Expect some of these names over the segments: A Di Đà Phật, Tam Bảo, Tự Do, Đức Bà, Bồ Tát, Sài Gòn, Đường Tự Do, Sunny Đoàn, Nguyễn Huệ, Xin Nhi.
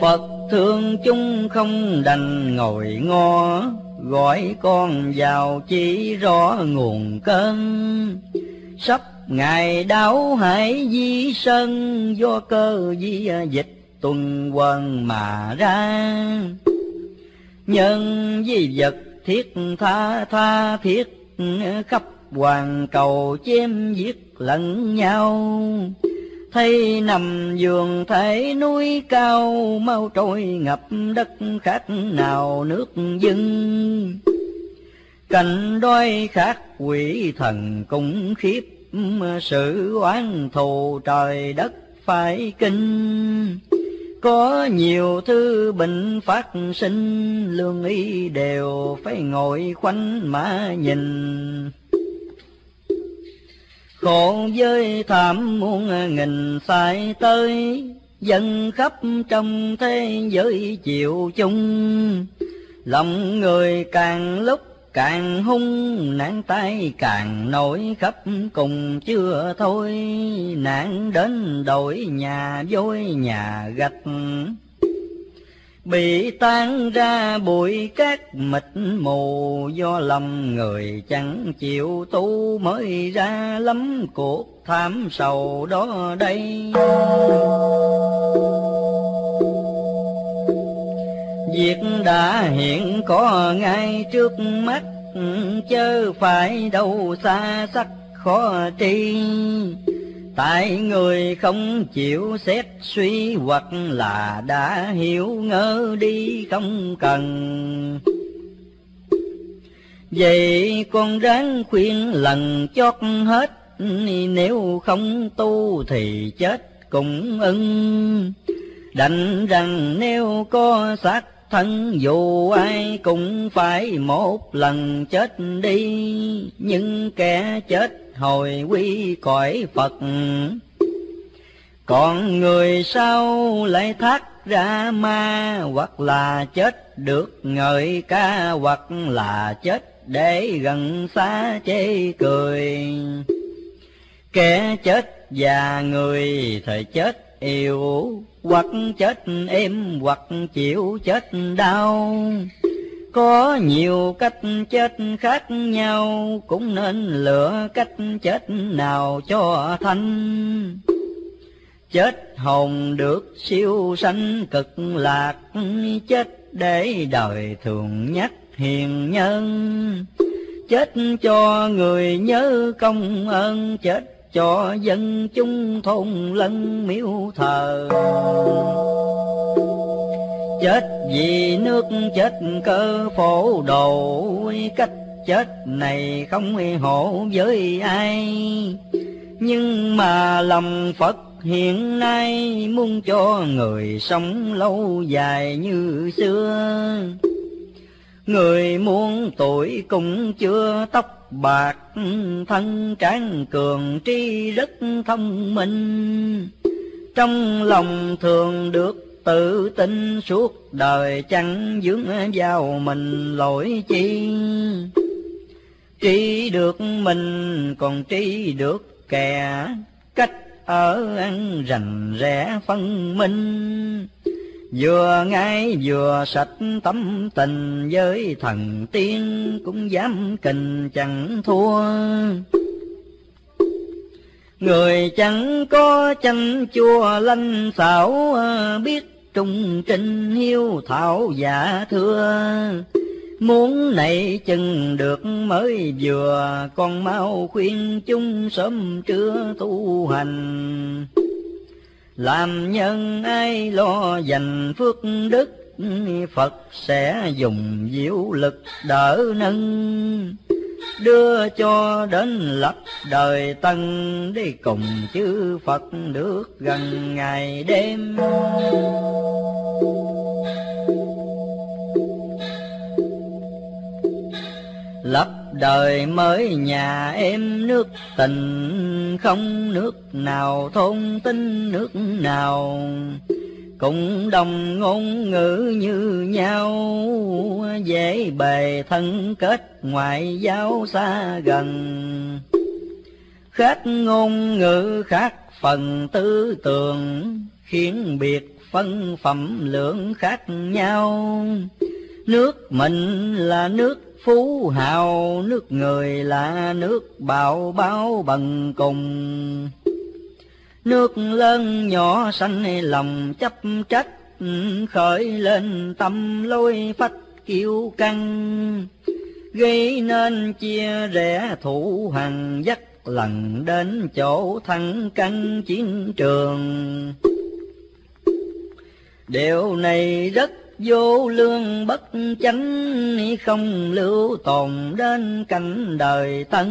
Phật thương chúng không đành ngồi ngo, gọi con vào chỉ rõ nguồn cơn. Sắp ngày đáo hải di sân, do cơ di dịch tuần quần mà ra. Nhân di vật thiết tha tha thiết, khắp hoàn cầu chém giết lẫn nhau. Thấy nằm giường thể núi cao, mau trôi ngập đất khác nào nước dưng. Cảnh đói khát quỷ thần cũng khiếp, sự oán thù trời đất phải kinh. Có nhiều thứ bệnh phát sinh, lương y đều phải ngồi khoanh mà nhìn. Khổ giới thảm muôn nghìn sai tới, dân khắp trong thế giới chịu chung. Lòng người càng lúc càng hung, nạn tai càng nổi khắp cùng chưa thôi. Nạn đến đổi nhà vôi nhà gạch, bị tan ra bụi cát mịt mù. Do lòng người chẳng chịu tu, mới ra lắm cuộc tham sầu đó đây. Việc đã hiện có ngay trước mắt, chớ phải đâu xa sắc khó tri. Tại người không chịu xét suy, hoặc là đã hiểu ngỡ đi không cần. Vậy con ráng khuyên lần chót hết, nếu không tu thì chết cũng ưng. Đành rằng nếu có xác thân, dù ai cũng phải một lần chết đi. Nhưng kẻ chết hồi quy cõi Phật, còn người sau lại thác ra ma. Hoặc là chết được ngợi ca, hoặc là chết để gần xa chê cười. Kẻ chết già người thời chết yêu, hoặc chết êm hoặc chịu chết đau. Có nhiều cách chết khác nhau, cũng nên lựa cách chết nào cho thanh. Chết hồn được siêu sanh cực lạc, chết để đời thường nhắc hiền nhân. Chết cho người nhớ công ơn, chết cho dân chúng thôn lân miếu thờ. Chết vì nước chết cơ phổ đồ, cách chết này không hổ với ai. Nhưng mà lòng Phật hiện nay, muốn cho người sống lâu dài như xưa. Người muôn tuổi cũng chưa tóc bạc, thân tráng cường tri rất thông minh. Trong lòng thường được tự tin, suốt đời chẳng vướng vào mình lỗi chi. Tri được mình còn tri được kẻ, cách ở ăn rành rẽ phân minh. Vừa ngay vừa sạch tấm tình, với thần tiên cũng dám kình chẳng thua. Người chẳng có chanh chua lanh xảo, biết trung trinh hiếu thảo giả thưa. Muốn này chừng được mới vừa, con mau khuyên chúng sớm trưa tu hành. Làm nhân ai lo dành phước đức, Phật sẽ dùng diệu lực đỡ nâng. Đưa cho đến lập đời tân, đi cùng chư Phật được gần ngày đêm. Lập đời mới nhà em nước tình, không nước nào thôn tính nước nào. Cũng đồng ngôn ngữ như nhau, dễ bề thân kết ngoại giao xa gần. Khác ngôn ngữ khác phần tư tường, khiến biệt phân phẩm lượng khác nhau. Nước mình là nước phú hào, nước người là nước bào báo bằng cùng. Nước lớn nhỏ sanh lòng chấp trách, khởi lên tâm lôi phách kiêu căng. Gây nên chia rẽ thủ hằn, dắt lần đến chỗ thẳng căng chiến trường. Điều này rất vô lương bất chánh, không lưu tồn đến cảnh đời tân.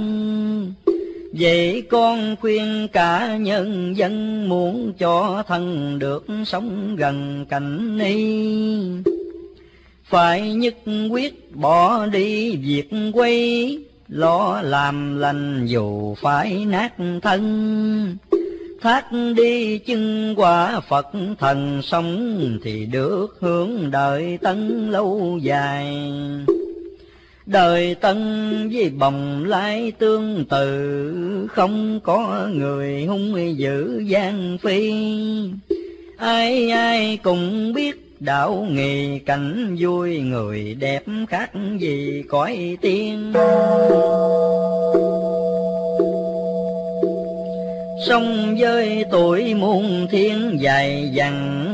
Vậy con khuyên cả nhân dân, muốn cho thân được sống gần cảnh ni, phải nhất quyết bỏ đi việc quay, lo làm lành dù phải nát thân. Thác đi chân quả Phật thần, sống thì được hướng đời tân lâu dài. Đời tân với bồng lai tương tự, không có người hung dữ gian phi. Ai ai cũng biết đạo nghề, cảnh vui người đẹp khác gì cõi tiên. Sông với tuổi muôn thiên dài dằng,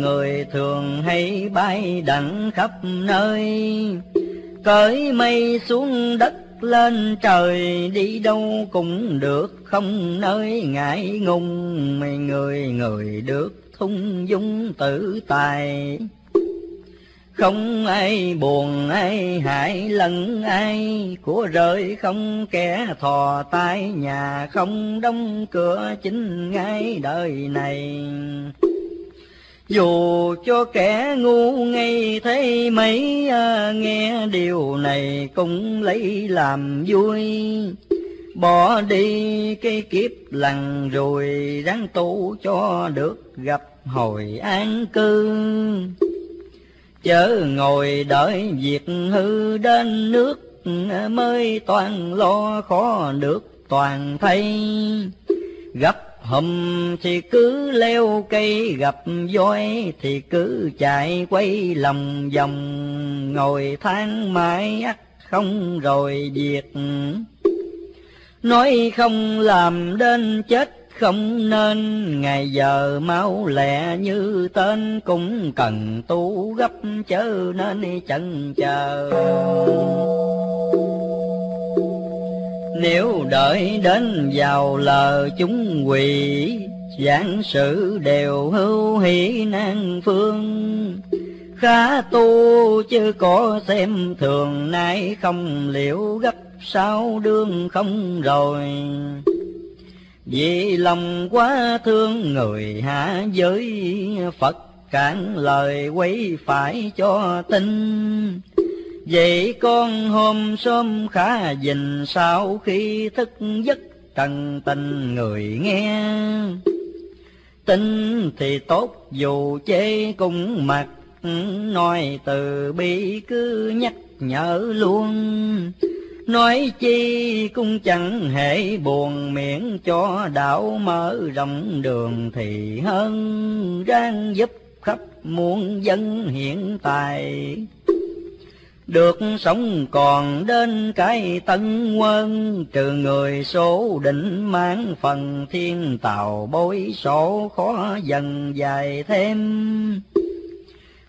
người thường hay bay đặng khắp nơi. Cởi mây xuống đất lên trời, đi đâu cũng được không nơi ngại ngùng. Mày người người được thung dung tự tài, không ai buồn ai hại lẫn ai. Của rơi không kẻ thò tay, nhà không đóng cửa chính ngay đời này. Dù cho kẻ ngu ngây thấy mấy, nghe điều này cũng lấy làm vui. Bỏ đi cái kiếp lằn rồi, ráng tu cho được gặp hồi an cư. Chớ ngồi đợi việc hư đến nước, mới toàn lo khó được toàn thay. Gặp hùm thì cứ leo cây, gặp voi thì cứ chạy quay lòng vòng. Ngồi than mãi ắt không rồi việc, nói không làm đến chết không nên. Ngày giờ mau lẹ như tên, cũng cần tu gấp chớ nên chần chờ. Nếu đợi đến vào lờ chúng quỳ, giảng sự đều hữu hỷ nan phương. Khá tu chứ có xem thường, nay không liệu gấp sao đương không rồi. Vì lòng quá thương người hạ giới, Phật cản lời quấy phải cho tin. Vậy con hôm sớm khá dình, sau khi thức giấc trần tình người nghe. Tin thì tốt dù chê cũng mặc, nói từ bi cứ nhắc nhở luôn. Nói chi cũng chẳng hề buồn, miễn cho đạo mở rộng đường thì hơn. Ráng giúp khắp muôn dân hiện tại, được sống còn đến cái tân quân. Trừ người số định mang phần thiên tàu, bối số khó dần dài thêm.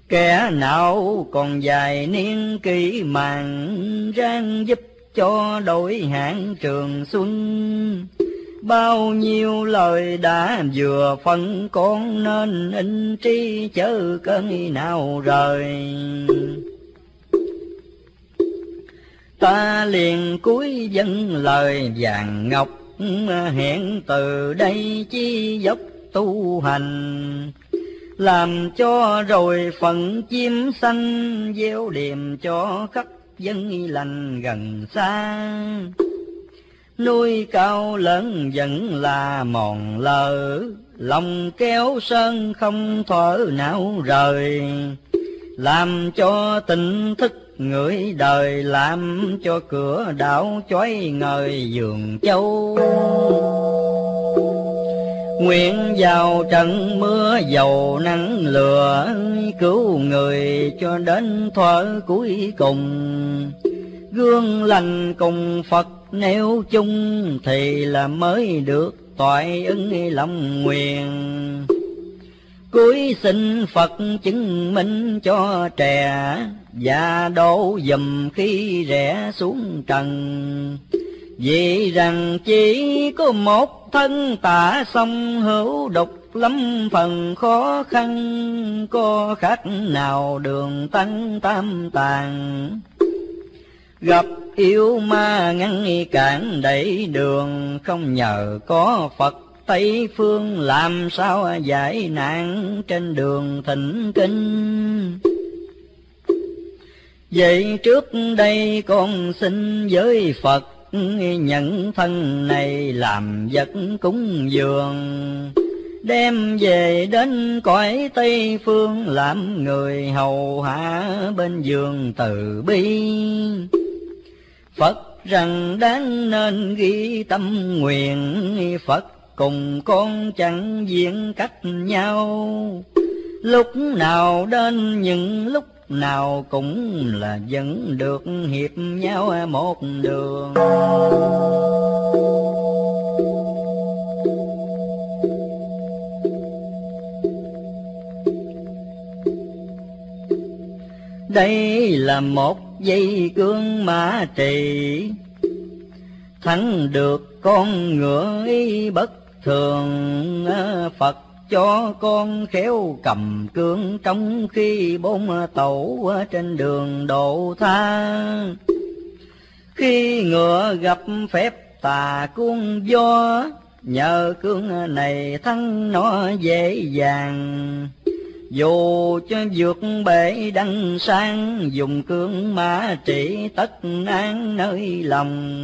Kẻ nào còn dài niên kỷ màng, ráng giúp cho đổi hạn trường xuân. Bao nhiêu lời đã vừa phân, con nên in trí chớ cơn nào rời. Ta liền cúi dâng lời vàng ngọc, hẹn từ đây chi dốc tu hành. Làm cho rồi phận chim xanh, gieo điềm cho khắp dân lành gần xa. Nuôi cao lớn vẫn là mòn lờ, lòng kéo sơn không thở nào rời. Làm cho tỉnh thức người đời, làm cho cửa đạo chói ngời giường châu. Nguyện vào trận mưa dầu nắng lửa, cứu người cho đến thuở cuối cùng. Gương lành cùng Phật nêu chung, thì là mới được toại ứng lòng nguyện. Cuối xin Phật chứng minh cho trẻ, và đổ dùm khi rẽ xuống trần. Vì rằng chỉ có một thân tả song hữu, độc lắm phần khó khăn, có khác nào đường tăng tam tàng. Gặp yêu ma ngăn cản đẩy đường, không nhờ có Phật Tây Phương, làm sao giải nạn trên đường thỉnh kinh. Vậy trước đây con xin với Phật, nhận thân này làm vật cúng dường, đem về đến cõi Tây Phương, làm người hầu hạ bên giường từ bi. Phật rằng đáng nên ghi tâm nguyện, Phật cùng con chẳng diện cách nhau. Lúc nào đến những lúc nào cũng là vẫn được hiệp nhau một đường. Đây là một dây cương mã trì, thắng được con ngựa ý bất thường. Phật cho con khéo cầm cương, trong khi bốn tẩu trên đường độ tha. Khi ngựa gặp phép tà cuốn gió, nhờ cương này thắng nó dễ dàng. Dù cho vượt bể đăng sang, dùng cương mã trị tất an nơi lòng.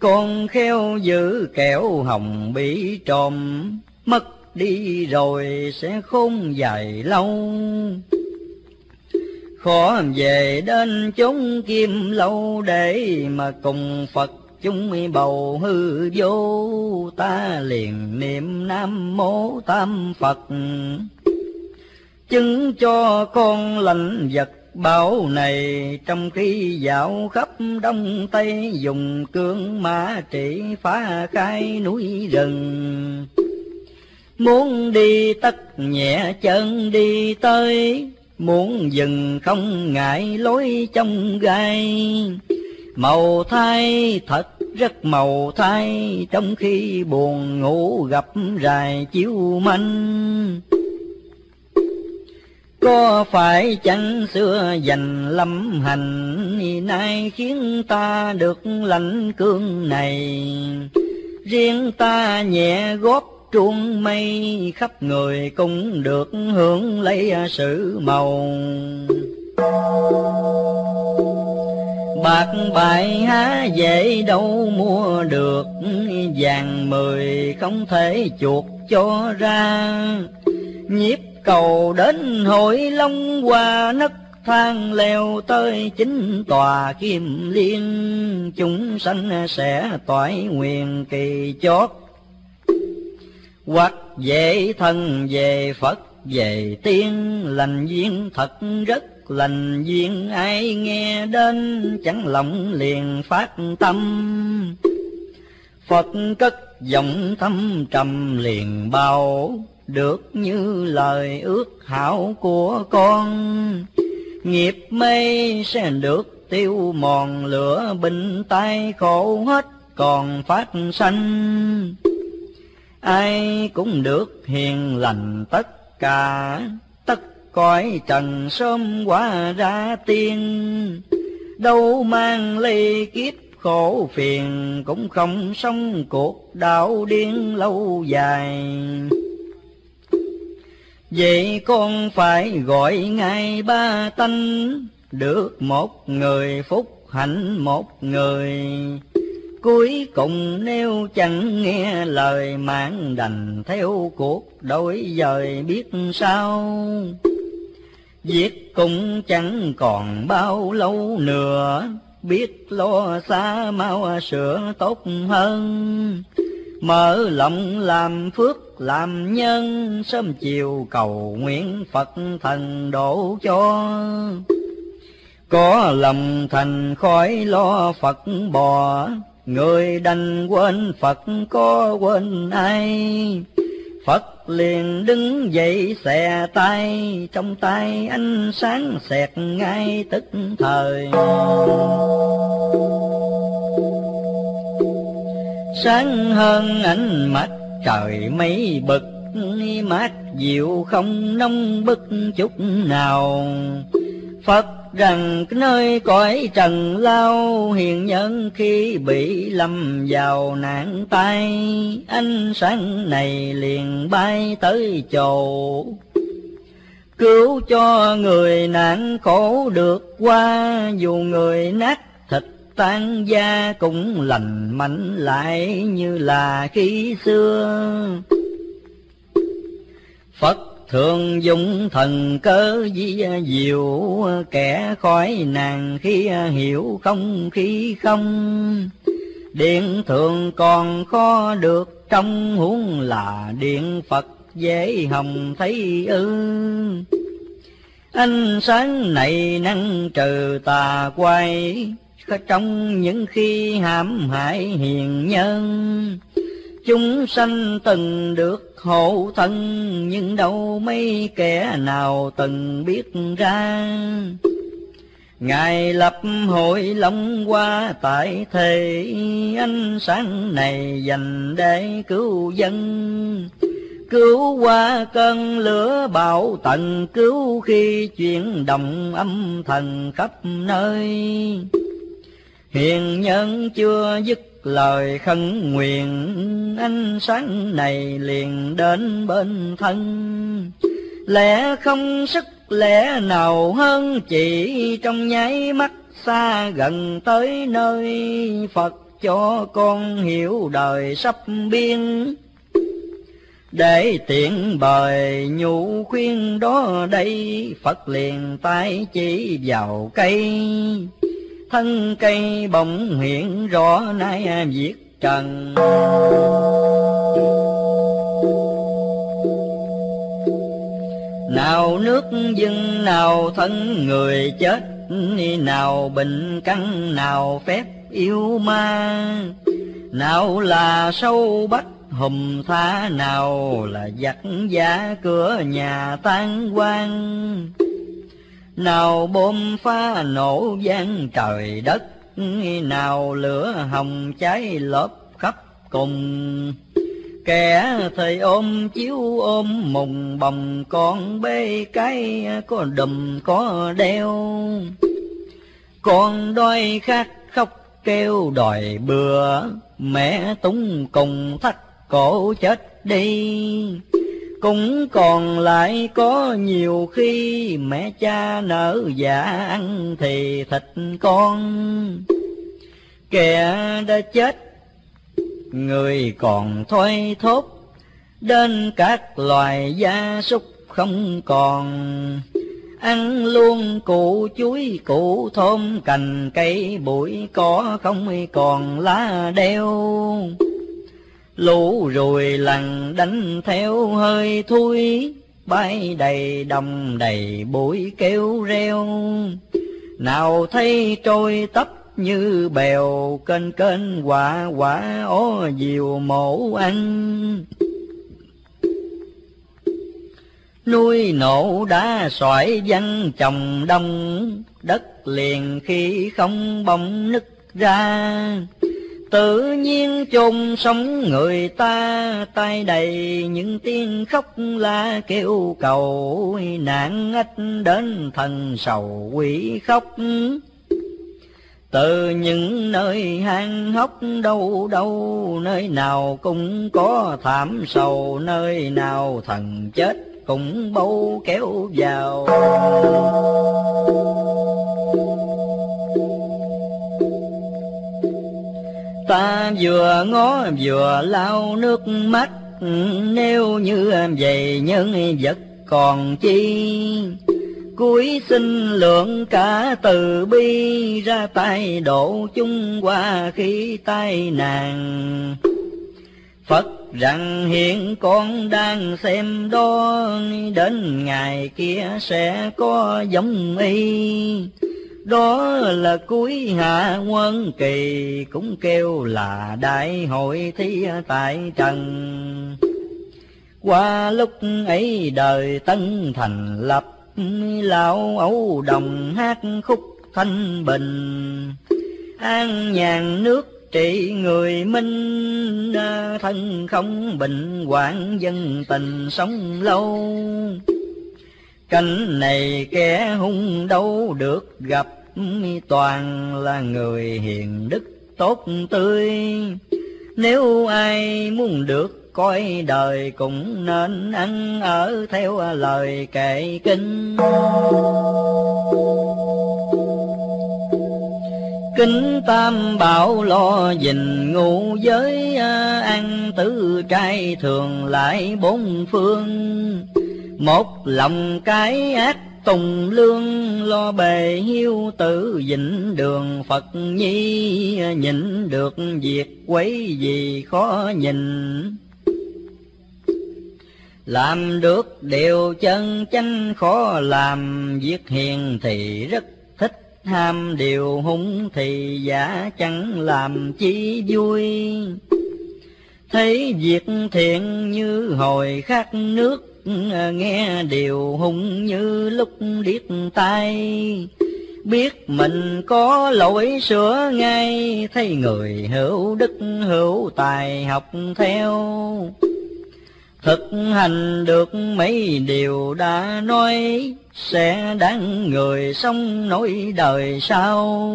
Con khéo giữ kẻo hồng bị trộm, mất đi rồi sẽ khôn dài lâu. Khó về đến chốn Kim Lâu, để mà cùng Phật chúng bầu hư vô. Ta liền niệm Nam Mô Tam Phật, chứng cho con lãnh vật bảo này. Trong khi dạo khắp Đông Tây, dùng cương mã trị phá khai núi rừng. Muốn đi tất nhẹ chân đi tới, muốn dừng không ngại lối trong gai. Màu thai thật rất màu thai, trong khi buồn ngủ gặp rài chiếu manh. Có phải chẳng xưa dành lâm hành, nay khiến ta được lãnh cương này. Riêng ta nhẹ góp truông mây, khắp người cũng được hưởng lấy sự màu. Bạc bài há dễ đâu mua được, vàng mười không thể chuộc cho ra. Nhiếp cầu đến hội long qua, nấc thang leo tới chính tòa Kim Liên. Chúng sanh sẽ toại nguyện kỳ chót, hoặc về thân về Phật về tiên. Lành duyên thật rất lành duyên, ai nghe đến chẳng lòng liền phát tâm. Phật cất giọng thâm trầm liền bao, được như lời ước hảo của con. Nghiệp mê sẽ được tiêu mòn, lửa bình tai khổ hết còn phát sanh. Ai cũng được hiền lành tất cả, tất cõi trần sớm qua ra tiên. Đâu mang ly kiếp khổ phiền, cũng không sống cuộc đạo điên lâu dài. Vậy con phải gọi ngài ba tánh, được một người phúc hạnh một người. Cuối cùng nếu chẳng nghe lời mạng, đành theo cuộc đổi dời biết sao. Việc cũng chẳng còn bao lâu nữa, biết lo xa mau sửa tốt hơn. mở lòng làm phước làm nhân, sớm chiều cầu nguyện Phật thần độ cho. Có lòng thành khói lo Phật bò, người đành quên Phật có quên ai. Phật liền đứng dậy xòe tay, trong tay ánh sáng xẹt ngay tức thời. Sáng hơn ánh mặt trời mấy bực, mát dịu không nóng bức chút nào. Phật rằng cái nơi cõi trần lao, hiền nhân khi bị lâm vào nạn tai, ánh sáng này liền bay tới chỗ, cứu cho người nạn khổ được qua. Dù người nát thịt tan da cũng lành mạnh lại như là khi xưa. Phật thường dùng thần cớ di diệu, kẻ khỏi nàng khi hiểu không khi không. Điện thường còn khó được trong huống là điện Phật dễ hồng thấy ư. Ánh sáng này năng trừ tà quay, trong những khi hãm hại hiền nhân. Chúng sanh từng được hộ thân, nhưng đâu mấy kẻ nào từng biết ra. Ngài lập hội long qua tại thế, ánh sáng này dành để cứu dân. Cứu qua cơn lửa bạo tận, cứu khi chuyển động âm thần khắp nơi. Hiền nhân chưa dứt lời khấn nguyện, ánh sáng này liền đến bên thân. Lẽ không sức lẽ nào hơn chỉ, trong nháy mắt xa gần tới nơi. Phật cho con hiểu đời sắp biên, để tiện bời nhủ khuyên đó đây. Phật liền tay chỉ vào cây, thân cây bỗng hiện rõ nay viết trần. Nào nước dưng nào thân người chết, nào bệnh căn nào phép yêu ma, nào là sâu bách hùm tha, nào là giặc giả cửa nhà tan quang, nào bom phá nổ vang trời đất, nào lửa hồng cháy lốp khắp cùng. Kẻ thì ôm chiếu ôm mùng bồng, con bê cái có đùm có đeo. Con đói khát khóc kêu đòi bừa, mẹ túng cùng thắt cổ chết đi. Cũng còn lại có nhiều khi, mẹ cha nở dạ ăn thì thịt con. Kẻ đã chết, người còn thoi thóp, đến các loài gia súc không còn. Ăn luôn củ chuối củ thơm cành cây bụi cỏ không còn lá đeo. Lũ ruồi lằn đánh theo hơi thui, bay đầy đồng đầy bụi kêu reo. Nào thấy trôi tấp như bèo, kênh kênh quả quả ó diều mổ ăn. Núi nổ đá xoải văng chồng đông, đất liền khi không bỗng nứt ra. Tự nhiên chôn sống người ta, tay đầy những tiếng khóc la kêu cầu. Nạn ách đến thần sầu quỷ khóc, từ những nơi hang hốc đâu đâu. Nơi nào cũng có thảm sầu, nơi nào thần chết cũng bâu kéo vào. Ta vừa ngó vừa lau nước mắt, nếu như vậy nhân vật còn chi. Cúi xin lượng cả từ bi, ra tay độ chúng qua khi tai nạn. Phật rằng hiện con đang xem đó, đến ngày kia sẽ có giống y. Đó là cuối hạ nguyên kỳ, cũng kêu là đại hội thí tại trần. Qua lúc ấy đời Tân thành lập, lão Âu Đồng hát khúc thanh bình. An nhàn nước trị người Minh, thân không bình hoạn dân tình sống lâu. Cảnh này kẻ hung đâu được gặp, toàn là người hiền đức tốt tươi. Nếu ai muốn được coi đời, cũng nên ăn ở theo lời kệ kinh. Kính Tam Bảo lo gìn ngũ giới, ăn tứ trai thường lại bốn phương. Một lòng cái ác tùng lương, lo bề hiếu tử vĩnh đường Phật nhi. Nhịn được việc quấy gì khó nhìn, làm được điều chân chánh khó làm. Việc hiền thì rất thích ham, điều hung thì giả chẳng làm chi vui. Thấy việc thiện như hồi khát nước, nghe điều hung như lúc điếc tai. Biết mình có lỗi sửa ngay, thấy người hữu đức hữu tài học theo. Thực hành được mấy điều đã nói, sẽ đáng người sống nổi đời sau.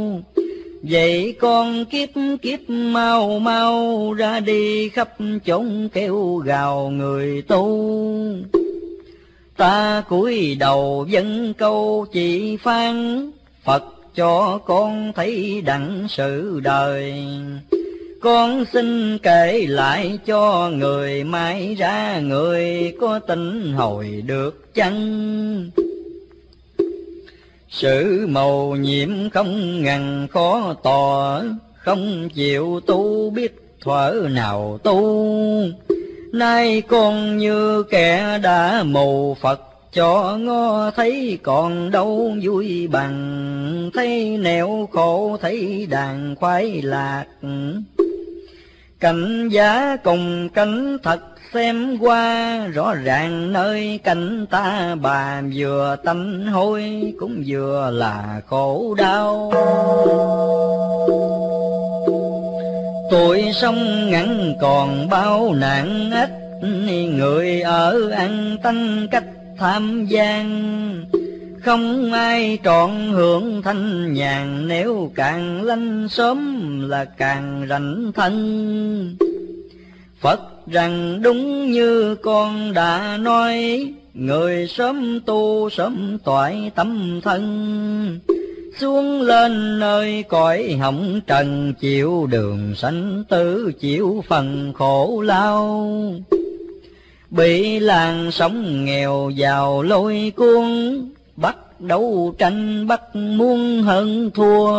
Vậy con kiếp kiếp mau mau, ra đi khắp chốn kêu gào người tu. Ta cúi đầu dâng câu chỉ phán, Phật cho con thấy đặng sự đời. Con xin kể lại cho người, mãi ra người có tin hồi được chăng. Sự mầu nhiệm không ngần khó tỏ, không chịu tu biết thuở nào tu. Nay con như kẻ đã mù, Phật cho ngó thấy còn đâu vui bằng. Thấy nẻo khổ thấy đàn khoái lạc, cảnh giá cùng cảnh thật xem qua. Rõ ràng nơi cảnh ta bà, vừa tanh hôi cũng vừa là khổ đau. Tuổi sông ngắn còn bao nạn ách, người ở ăn tanh cách tham gian. Không ai trọn hưởng thanh nhàn, nếu càng lanh sớm là càng rảnh thân. Phật rằng đúng như con đã nói, người sớm tu sớm toại tâm thân. Xuống lên nơi cõi hồng trần, chịu đường sanh tử chịu phần khổ lao. Bị làng sống nghèo giàu lôi cuốn, bắt đấu tranh bắt muôn hơn thua.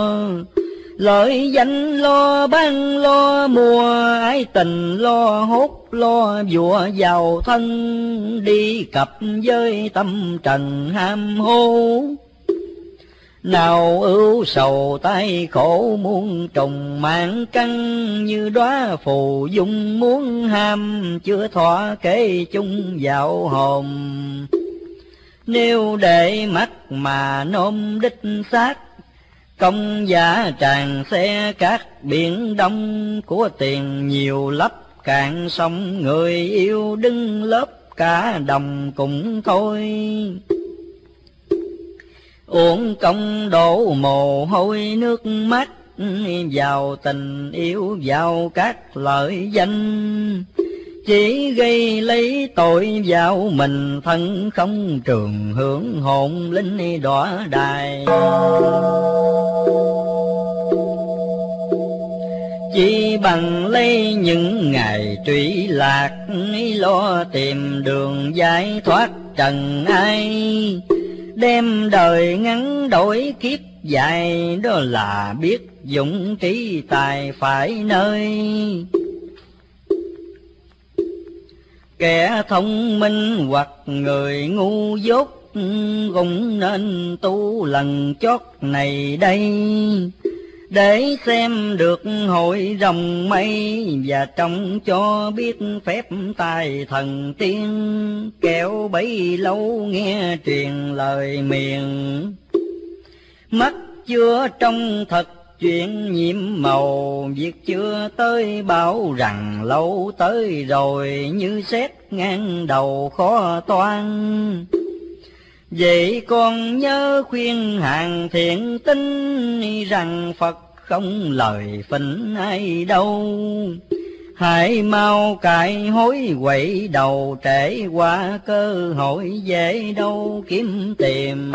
Lợi danh lo ban lo mùa, ái tình lo hốt lo vùa vào thân. Đi cặp với tâm trần ham hố, nào ưu sầu tay khổ muôn trùng. Mạng căng như đóa phù dung muốn ham, chưa thỏa kể chung vào hồn. Nếu để mắt mà nôm đích xác, công giả tràn xe cát biển đông. Của tiền nhiều lấp cạn sông, người yêu đứng lớp cả đồng cũng thôi. Uổng công đổ mồ hôi nước mắt, vào tình yêu vào các lợi danh. Chỉ gây lấy tội vào mình, thân không trường hưởng hồn linh đọa đài. Chỉ bằng lấy những ngày trụy lạc, lo tìm đường giải thoát trần ai. Đem đời ngắn đổi kiếp dài, đó là biết dũng trí tài phải nơi. Kẻ thông minh hoặc người ngu dốt cũng nên tu lần chót này đây, để xem được hội rồng mây và trông cho biết phép tài thần tiên, kẻo bấy lâu nghe truyền lời miệng. Mắt chưa trong thật chuyện nhiệm màu, việc chưa tới bảo rằng lâu tới rồi, như xét ngang đầu khó toan. Vậy con nhớ khuyên hàng thiện tín, rằng Phật không lời phỉnh ai đâu. Hãy mau cải hối quậy đầu, trễ qua cơ hội dễ đâu kiếm tìm.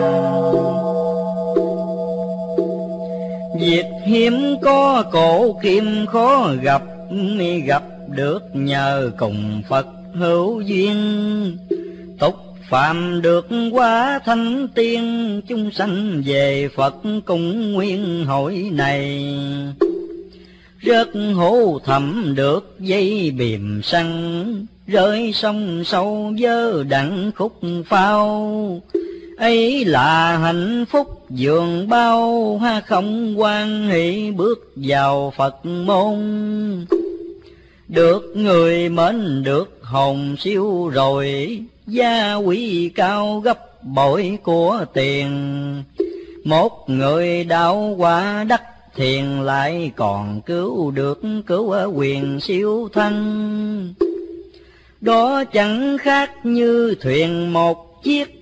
Việc hiếm có cổ kim khó gặp, gặp được nhờ cùng Phật hữu duyên. Tục phàm được quá thánh tiên, chúng sanh về Phật cùng nguyên hội này. Rớt hố thẳm được dây bìm săn, rơi sông sâu dơ đặng khúc phao. Ấy là hạnh phúc dường bao, ha không quan hỷ bước vào Phật môn. Được người mến được hồn siêu rồi, gia quý cao gấp bội của tiền. Một người đạo quả đắc thiền, lại còn cứu được cứu quyền siêu thân. Đó chẳng khác như thuyền một chiếc,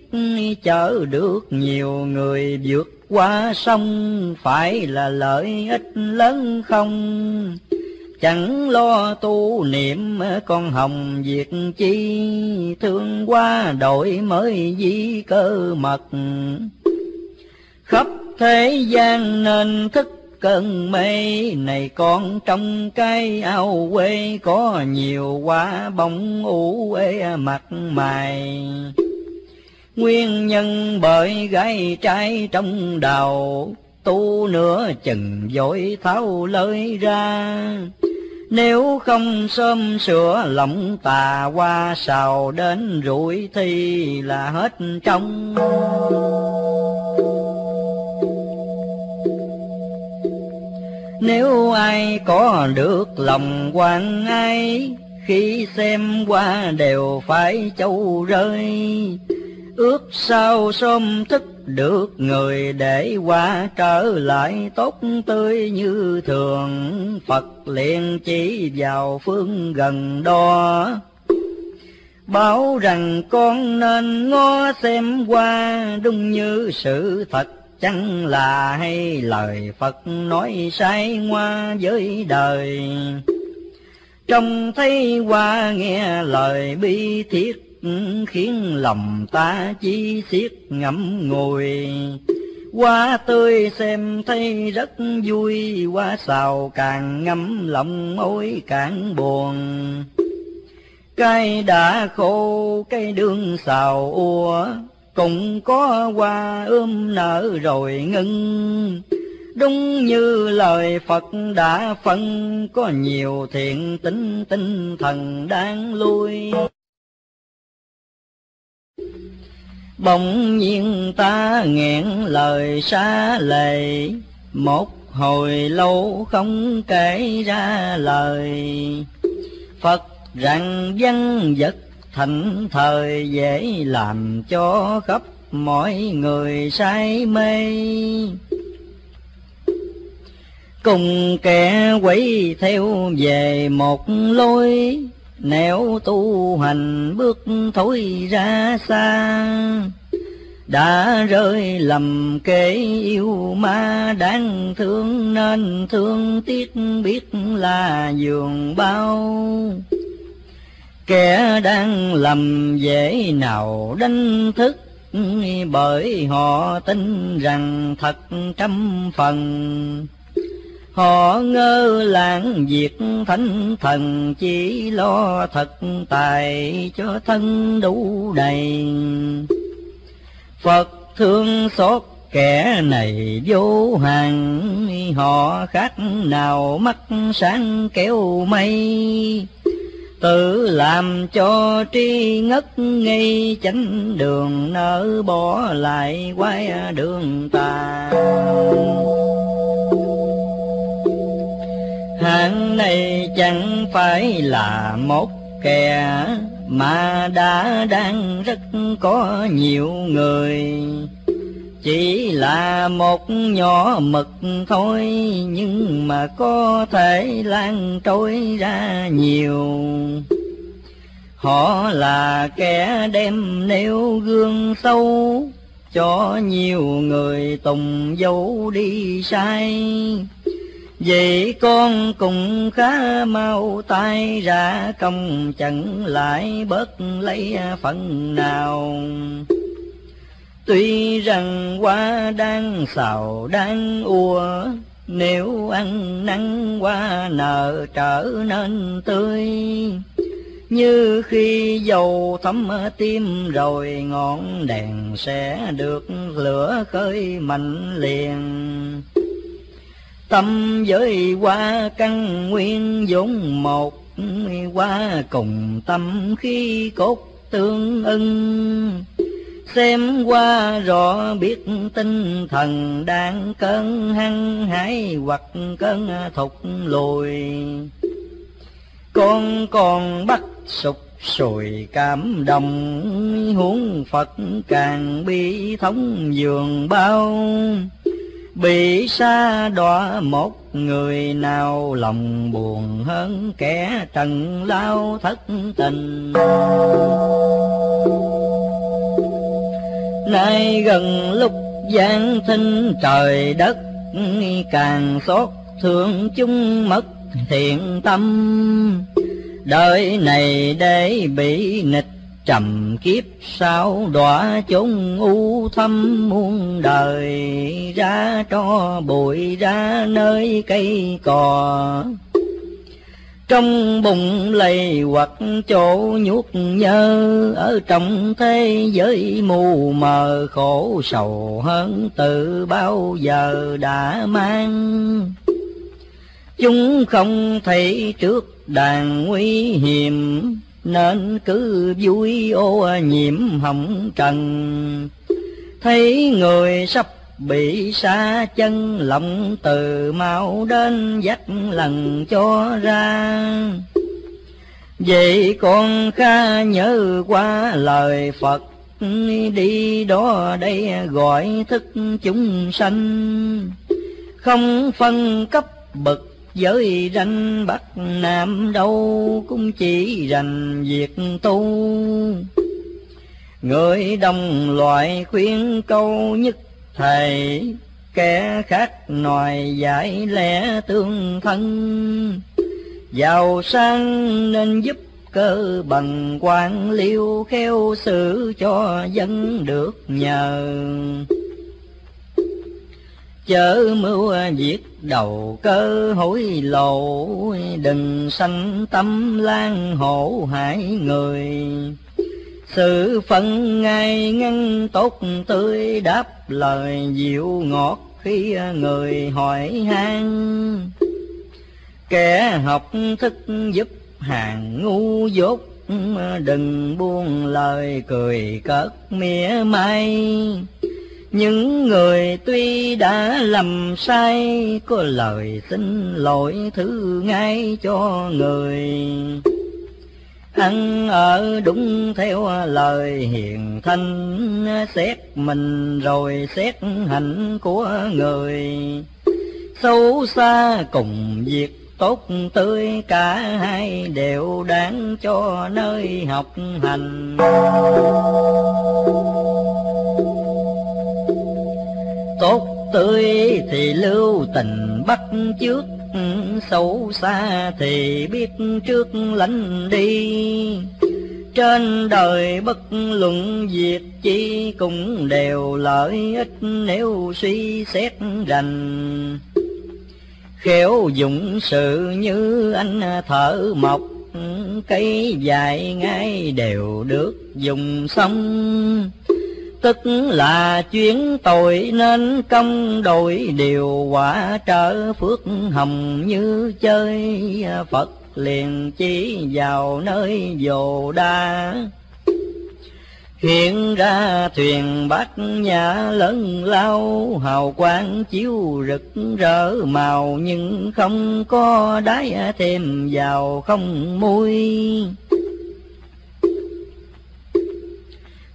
chở được nhiều người vượt qua sông. Phải là lợi ích lớn không, chẳng lo tu niệm con hồng việc chi. Thương qua đổi mới di cơ mật, khắp thế gian nên thức cơn mê. Này con trong cái ao quê, có nhiều quả bóng u ê mặt mày. Nguyên nhân bởi gái trai trong đầu, tu nửa chừng dối tháo lơi ra. Nếu không sớm sửa lòng tà qua, sao đến rủi thì là hết trong. Nếu ai có được lòng quan ai, khi xem qua đều phải châu rơi. Ước sao sớm thức được người, để qua trở lại tốt tươi như thường. Phật liền chỉ vào phương gần đó, bảo rằng con nên ngó xem qua. Đúng như sự thật chẳng là hay, lời Phật nói sai ngoa với đời. Trông thấy qua nghe lời bi thiết, khiến lòng ta chi xiết ngậm ngùi. Hoa tươi xem thấy rất vui, hoa xào càng ngấm lòng ôi càng buồn. Cây đã khô cây đương xào ua, cũng có hoa nở rồi ngưng. Đúng như lời Phật đã phân, có nhiều thiện tính tinh thần đang lui. Bỗng nhiên ta nghẹn lời xá lệ, một hồi lâu không kể ra lời. Phật rằng dân vật thành thời, dễ làm cho khắp mọi người say mê. Cùng kẻ quấy theo về một lối, nếu tu hành bước thối ra xa. Đã rơi lầm kẻ yêu ma đáng thương, nên thương tiếc biết là giường bao. Kẻ đang lầm dễ nào đánh thức, bởi họ tin rằng thật trăm phần. Họ ngơ lãng việc thánh thần, chỉ lo thật tài cho thân đủ đầy. Phật thương xót kẻ này vô hạn, họ khác nào mắt sáng kéo mây. tự làm cho tri ngất nghi, chánh đường nỡ bỏ lại quay đường tà. Hạng này chẳng phải là một kẻ, mà đã đang rất có nhiều người. Chỉ là một nhỏ mực thôi, nhưng mà có thể lan trôi ra nhiều. Họ là kẻ đem nêu gương sâu, cho nhiều người tùng dấu đi sai. Vậy con cũng khá mau tay ra công, chẳng lại bớt lấy phần nào. Tuy rằng hoa đang xào đang ùa, nếu ăn nắng hoa nở trở nên tươi. Như khi dầu thấm tim rồi, ngọn đèn sẽ được lửa khơi mạnh liền. Tâm với hoa căn nguyên vốn một, hoa cùng tâm khí cốt tương ưng. Xem qua rõ biết tinh thần đang cơn hăng hái hoặc cơn thụt lùi. Con còn bắt sụp sùi cảm động, huống Phật càng bi thống giường bao. Bị xa đọa một người nào, lòng buồn hơn kẻ trần lao thất tình. Nay gần lúc giáng sinh trời đất, càng xót thương chúng mất thiện tâm. Đời này để bị nịch trầm kiếp sau, đọa chốn u thâm muôn đời. Ra cho bụi ra nơi cây cò, trong bụng lầy hoặc chỗ nhuốc nhơ. Ở trong thế giới mù mờ khổ sầu hơn từ bao giờ đã mang. Chúng không thấy trước đàn nguy hiểm, nên cứ vui ô nhiễm hồng trần. Thấy người sắp bị xa chân, lòng từ mau đến dắt lần cho ra. Vậy con khá nhớ qua lời Phật, đi đó đây gọi thức chúng sanh. Không phân cấp bậc giới ranh Bắc Nam đâu, cũng chỉ rành việc tu. Người đồng loại khuyên câu nhất thầy, kẻ khác nòi giải lẽ tương thân. Giàu sang nên giúp cơ bằng quan liêu, khéo xử cho dân được nhờ. Chớ mưu việc đầu cơ hối lộ, đừng sanh tâm lan hổ hại người. Sự phận ngay ngăn tốt tươi, đáp lời dịu ngọt khi người hỏi han. Kẻ học thức giúp hàng ngu dốt, đừng buông lời cười cợt mỉa mai. Những người tuy đã lầm sai, có lời xin lỗi thứ ngay cho người. Ăn ở đúng theo lời hiền thanh, xét mình rồi xét hạnh của người. Xấu xa cùng việc tốt tươi, cả hai đều đáng cho nơi học hành. Tốt tươi thì lưu tình bắt chước, xấu xa thì biết trước lánh đi. Trên đời bất luận việc chi, cũng đều lợi ích nếu suy xét rành. Khéo dụng sự như anh thợ mộc, cây dài ngay đều được dùng xong. Tức là chuyến tội nên công, đổi điều quả trở phước hồng như chơi Phật liền chỉ vào nơi Vô Đa. Hiện ra thuyền bát nhã lớn lao, hào quang chiếu rực rỡ màu, nhưng không có đáy thêm vào không mui.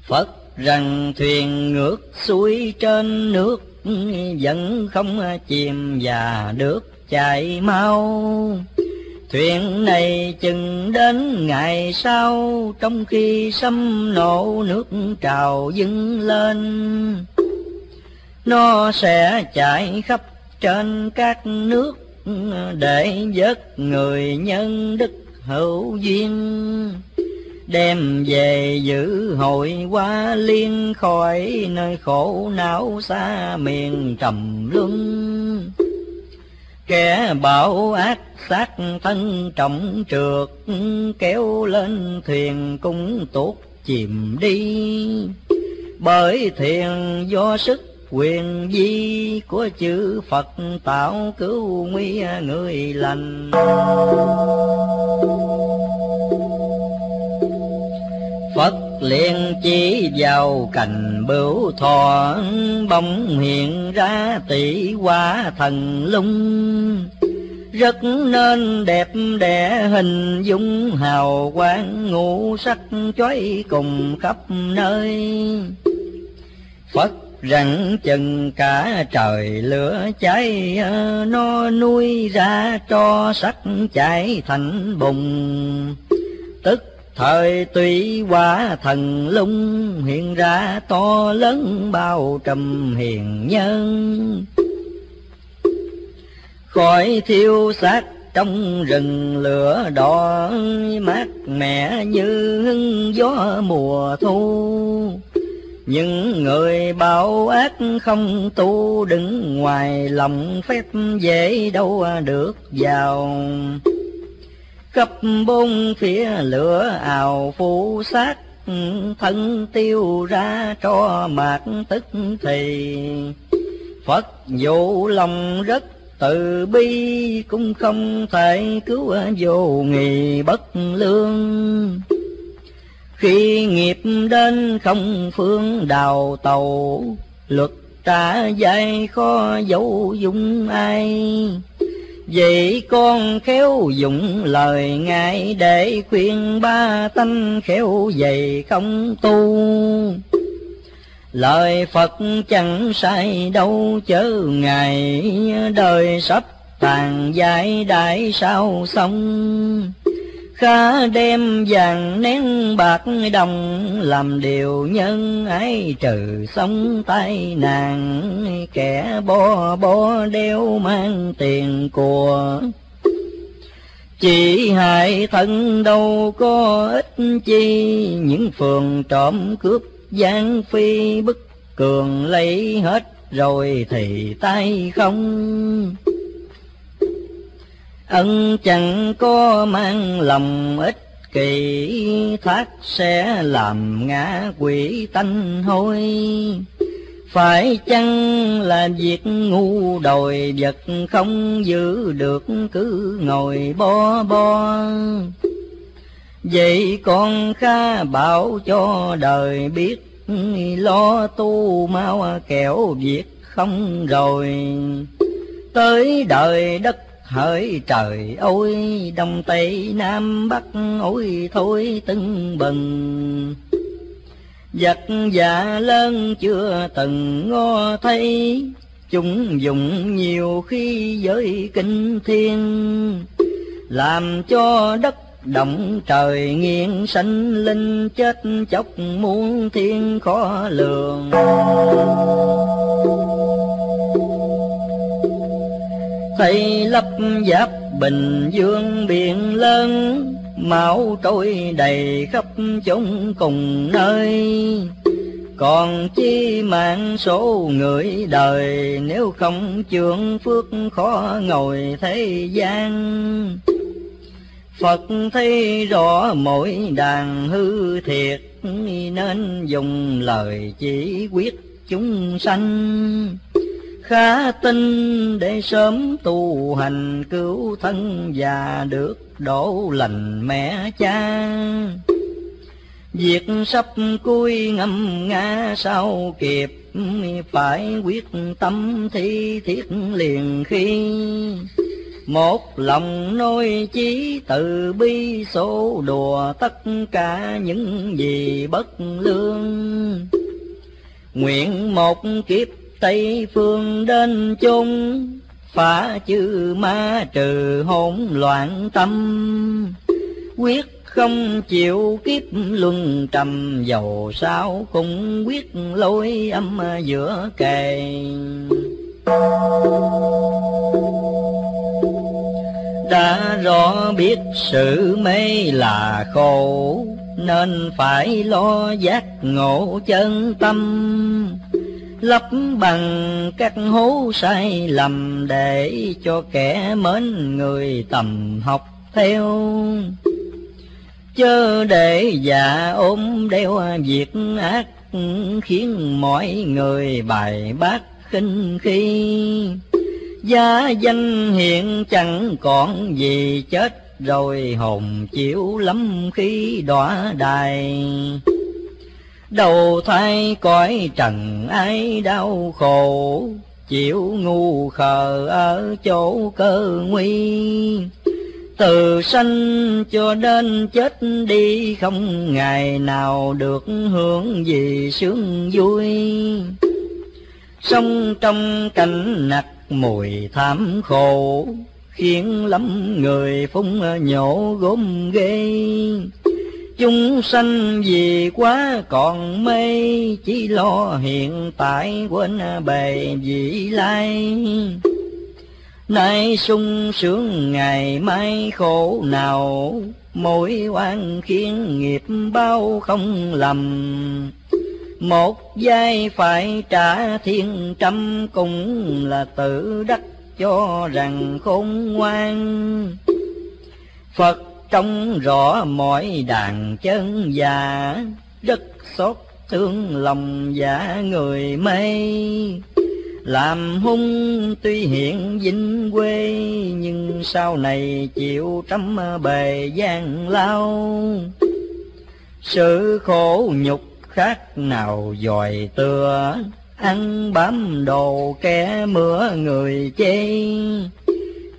Phật rằng thuyền ngược xuôi trên nước, vẫn không chìm và được chạy mau. Thuyền này chừng đến ngày sau, trong khi sấm nổ nước trào dâng lên. Nó sẽ chạy khắp trên các nước, để vớt người nhân đức hữu duyên, đem về giữ hội Hoa Liên, khỏi nơi khổ não xa miền trầm luân. Kẻ bảo ác sát thân trọng trượt, kéo lên thuyền cũng tuột chìm đi. Bởi thuyền do sức quyền vi của chư Phật tạo, cứu nguy người lành. Phật liền chỉ vào cành bửu thọ, bỗng hiện ra tỷ hoa thần lung. Rất nên đẹp đẽ hình dung, hào quang ngũ sắc chói cùng khắp nơi. Phật rằng chừng cả trời lửa cháy, nó nuôi ra cho sắc chảy thành bùng. Tức thời tùy quả thần lung, hiện ra to lớn bao trùm hiền nhân. Khỏi thiêu xác trong rừng lửa đỏ, mát mẻ như hương gió mùa thu. Những người bảo ác không tu, đứng ngoài lòng phép dễ đâu được vào. Khắp bốn phía lửa ào phủ sát, thân tiêu ra cho mạc tức thì. Phật dụ lòng rất từ bi, cũng không thể cứu vô nghị bất lương. Khi nghiệp đến không phương đào tàu, luật trả dạy khó dấu dung ai. Vậy con khéo dụng lời ngài, để khuyên ba tánh khéo dày không tu. Lời Phật chẳng sai đâu chớ ngài, đời sắp tàn giải đại sao xong. Khá đem vàng nén bạc đồng, làm điều nhân ái trừ sống tai nạn. Kẻ bo đeo mang tiền của, chỉ hại thân đâu có ích chi. Những phường trộm cướp gian phi, bức cường lấy hết rồi thì tay không. Ân chẳng có mang lòng ích kỷ, thác sẽ làm ngã quỷ tanh hôi. Phải chăng là việc ngu đồi vật, không giữ được cứ ngồi bo. Vậy con khá bảo cho đời biết, lo tu mau kẻo việc không rồi. Tới đời đất hỡi trời ôi, đông tây nam bắc ôi thôi tưng bừng. Vật dạ lớn chưa từng ngó thấy, chúng dùng nhiều khi giới kinh thiên. Làm cho đất động trời nghiêng, sanh linh chết chóc muôn thiên khó lường. Xây lấp giáp bình dương biển lớn, máu trôi đầy khắp chốn cùng nơi. Còn chi mạng số người đời, nếu không chướng phước khó ngồi thế gian. Phật thấy rõ mỗi đàn hư thiệt, nên dùng lời chỉ quyết chúng sanh. khá tin để sớm tu hành cứu thân và được đổ lành mẹ cha. Việc sắp cuối ngâm nga sao kịp, phải quyết tâm thi thiết liền khi. Một lòng nôi chí từ bi số đùa tất cả những gì bất lương. Nguyện một kiếp Tây phương đến chung, phá chư ma trừ hỗn loạn tâm. Quyết không chịu kiếp luân trầm, dầu sao cũng quyết lối âm giữa kề. Đã rõ biết sự mê là khổ, nên phải lo giác ngộ chân tâm. Lấp bằng các hố sai lầm, để cho kẻ mến người tầm học theo. Chớ để già ôm đeo việc ác, khiến mọi người bài bác khinh khi. Gia danh hiện chẳng còn gì, chết rồi hồn chịu lắm khi đọa đài. Đầu thai cõi trần ái đau khổ, chịu ngu khờ ở chỗ cơ nguy. Từ sanh cho đến chết đi, không ngày nào được hưởng gì sướng vui. Sống trong cảnh nặc mùi thảm khổ, khiến lắm người phúng nhổ gốm ghê. Chúng sanh vì quá còn mê, chỉ lo hiện tại quên bề vị lai. Nay sung sướng ngày mai khổ nào, mỗi oan khiến nghiệp bao không lầm. Một giây phải trả thiên trăm, cũng là tự đắc cho rằng khôn ngoan. Phật trông rõ mọi đàn chân giả, rất xót thương lòng giả người mê. Làm hung tuy hiện vinh quê, nhưng sau này chịu trăm bề gian lao. Sự khổ nhục khác nào dòi tựa, ăn bám đồ kẻ mửa người chê.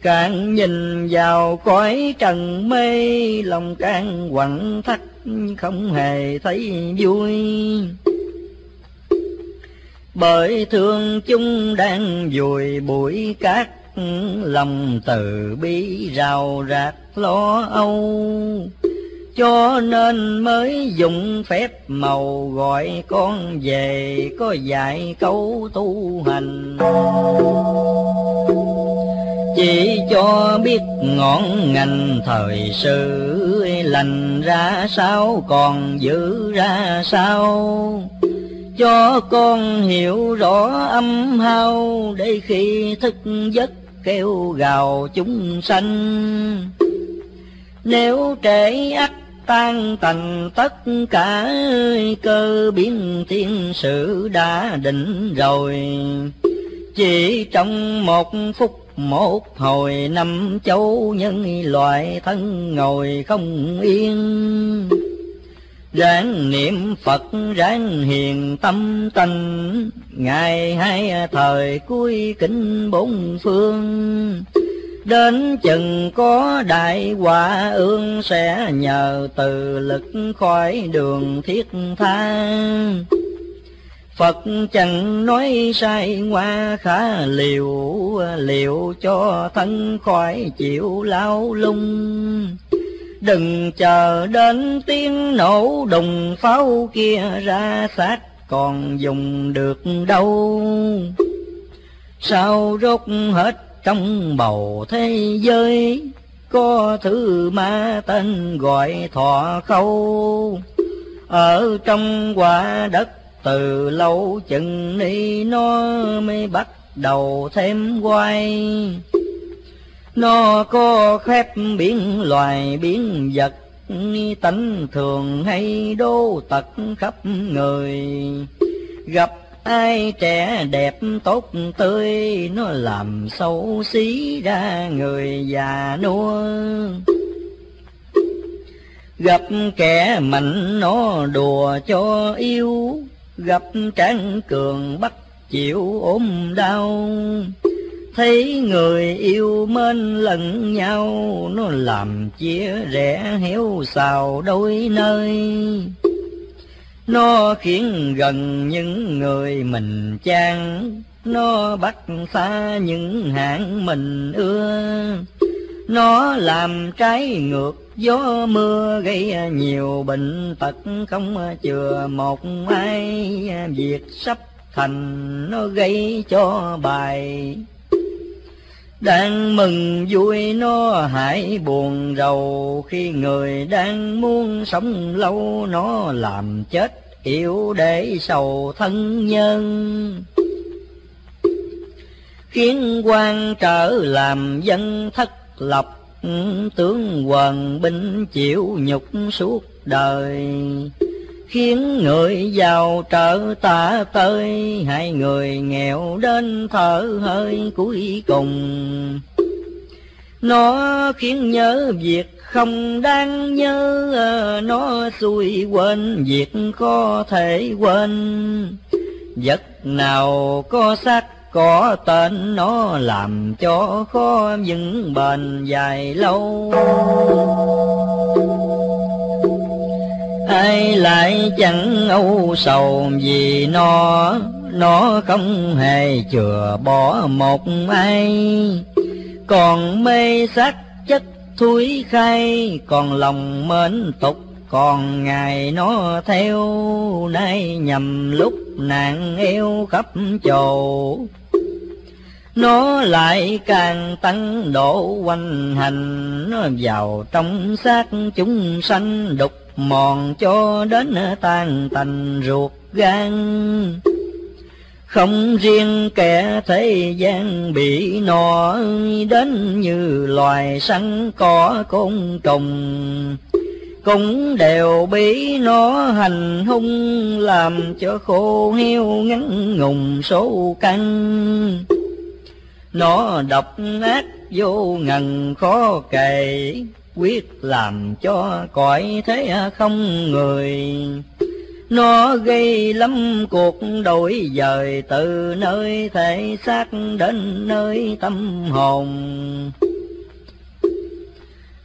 Càng nhìn vào cõi trần mê, lòng càng quặn thắt không hề thấy vui. Bởi thương chúng đang vùi bụi cát, lòng từ bi rào rạc lo âu. Cho nên mới dùng phép màu gọi con về, có dạy câu tu hành. Chỉ cho biết ngọn ngành thời sự, lành ra sao còn giữ ra sao. Cho con hiểu rõ âm hao, để khi thức giấc kêu gào chúng sanh. Nếu trễ ắt tan tành tất cả, cơ biến thiên sự đã định rồi. Chỉ trong một phút một hồi, năm châu nhân loại thân ngồi không yên. Ráng niệm Phật ráng hiền tâm tình, ngày hai thời cuối kính bốn phương. Đến chừng có đại họa ương, sẽ nhờ từ lực khỏi đường thiết tha. Phật chẳng nói sai ngoa khá liều, liệu cho thân khỏi chịu lao lung. Đừng chờ đến tiếng nổ đùng pháo kia, ra xác còn dùng được đâu. Sao rốt hết trong bầu thế giới, có thứ ma tên gọi thọ khâu. Ở trong quả đất từ lâu, chừng ni nó mới bắt đầu thêm quay. Nó có khép biến loài biến vật, tánh thường hay đô tật khắp người. Gặp Ai trẻ đẹp tốt tươi, nó làm xấu xí ra người già nua. Gặp kẻ mạnh nó đùa cho yêu, gặp tráng cường bắt chịu ốm đau. Thấy người yêu mến lẫn nhau, nó làm chia rẽ hiếu xào đôi nơi. Nó khiến gần những người mình chán, nó bắt xa những hạng mình ưa. Nó làm trái ngược gió mưa, gây nhiều bệnh tật không chừa một ai. Việc sắp thành nó gây cho bài, đang mừng vui nó hãy buồn rầu. Khi người đang muốn sống lâu, nó làm chết yêu để sầu thân nhân. Khiến quan trở làm dân thất lập, tướng hoàng binh chịu nhục suốt đời. Khiến người giàu trở tả tơi, hai người nghèo đến thở hơi cuối cùng. Nó khiến nhớ việc không đáng nhớ, nó xui quên việc có thể quên. Vật nào có xác có tên, nó làm cho khó vững bền dài lâu. Ai lại chẳng âu sầu vì nó không hề chừa bỏ một ai. Còn mê sắc chất thúi khay, còn lòng mến tục, còn ngày nó theo. Nay nhầm lúc nạn eo khắp chầu, nó lại càng tăng độ hoành hành. Nó vào trong xác chúng sanh đục mòn, cho đến tan tành ruột gan. Không riêng kẻ thế gian bị nó, đến như loài săn cỏ côn trùng cũng đều bị nó hành hung. Làm cho khô heo ngắn ngùng số căn, nó độc ác vô ngần khó kể. Quyết làm cho cõi thế không người, nó gây lắm cuộc đổi dời. Từ nơi thể xác đến nơi tâm hồn,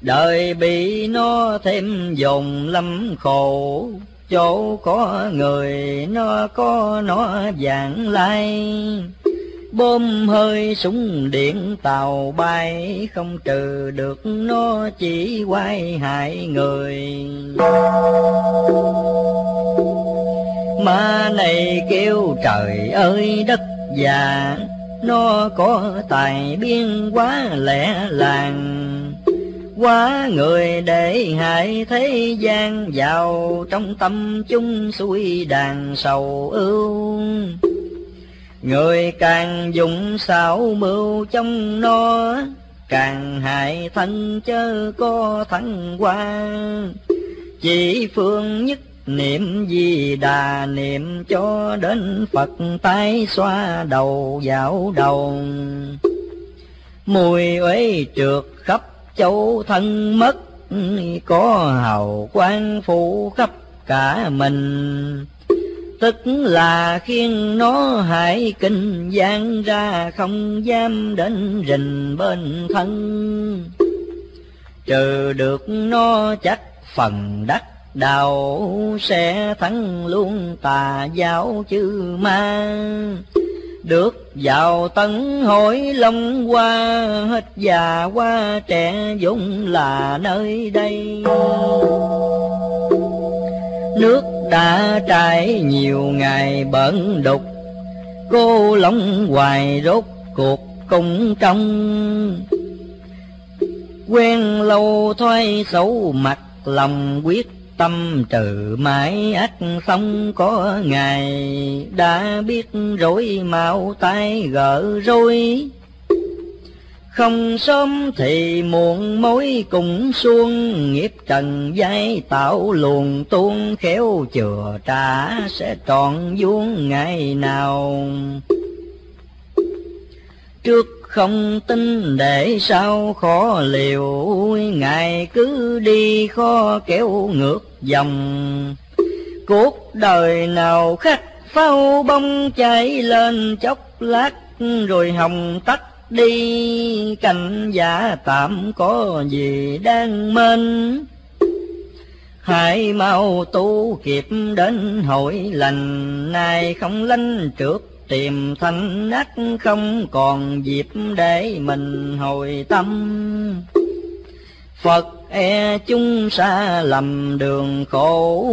đời bị nó thêm dồn lắm khổ. Chỗ có người nó có nó vạn lai, bom hơi súng điện tàu bay, không trừ được nó chỉ quay hại người. Ma này kêu trời ơi đất già, nó có tài biên quá lẻ làng. Quá người để hại thế gian, vào trong tâm chúng xuôi đàn sầu ưu. Người càng dùng xảo mưu trong nó, càng hại thân chớ có thắng qua. Chỉ phương nhất niệm Di Đà, niệm cho đến Phật tái xoa đầu dạo đầu. Mùi uế trượt khắp châu thân mất, có hào quang phủ khắp cả mình. Tức là khiến nó hãy kinh gian ra, không dám đến rình bên thân. Trừ được nó chắc phần đắc đạo, sẽ thắng luôn tà giáo chư ma. Được vào tấn hỏi long qua, hết già qua trẻ vốn là nơi đây. Nước đã trải nhiều ngày bẩn đục, cô lóng hoài rốt cuộc cũng trong. Quen lâu thoái xấu mặt lòng, quyết tâm trừ mãi ác xong. Có ngày đã biết rối mạo tay gỡ rối, không sớm thì muộn mối cùng xuông, nghiệp trần giai tạo luồn tuôn, khéo chừa trả sẽ trọn vuông ngày nào. Trước không tin để sao khó liều, ngày cứ đi khó kéo ngược dòng. Cuộc đời nào khắc phao bông cháy lên chốc lát, rồi hồng tắt đi cạnh giả tạm có gì đang mênh. Hãy mau tu kịp đến hội lành, nay không lanh trước tìm thanh ác, không còn dịp để mình hồi tâm. Phật e chúng xa lầm đường khổ,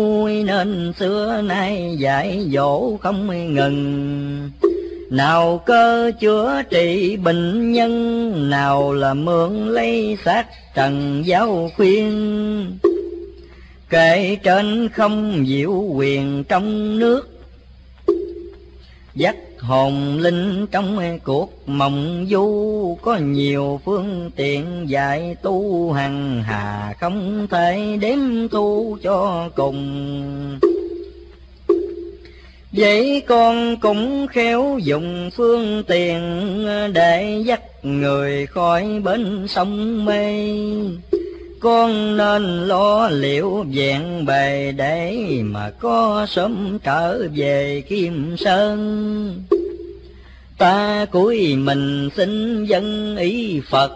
nên xưa nay dạy dỗ không ngừng. Nào cơ chữa trị bệnh nhân, nào là mượn lấy xác trần giáo khuyên. Kệ trên không diệu quyền trong nước, dắt hồn linh trong cuộc mộng du. Có nhiều phương tiện dạy tu hằng hà, không thể đếm tu cho cùng. Vậy con cũng khéo dùng phương tiện, để dắt người khỏi bến sông mê. Con nên lo liệu vẹn bề, để mà có sớm trở về Kim Sơn. Ta cúi mình xin dân ý Phật,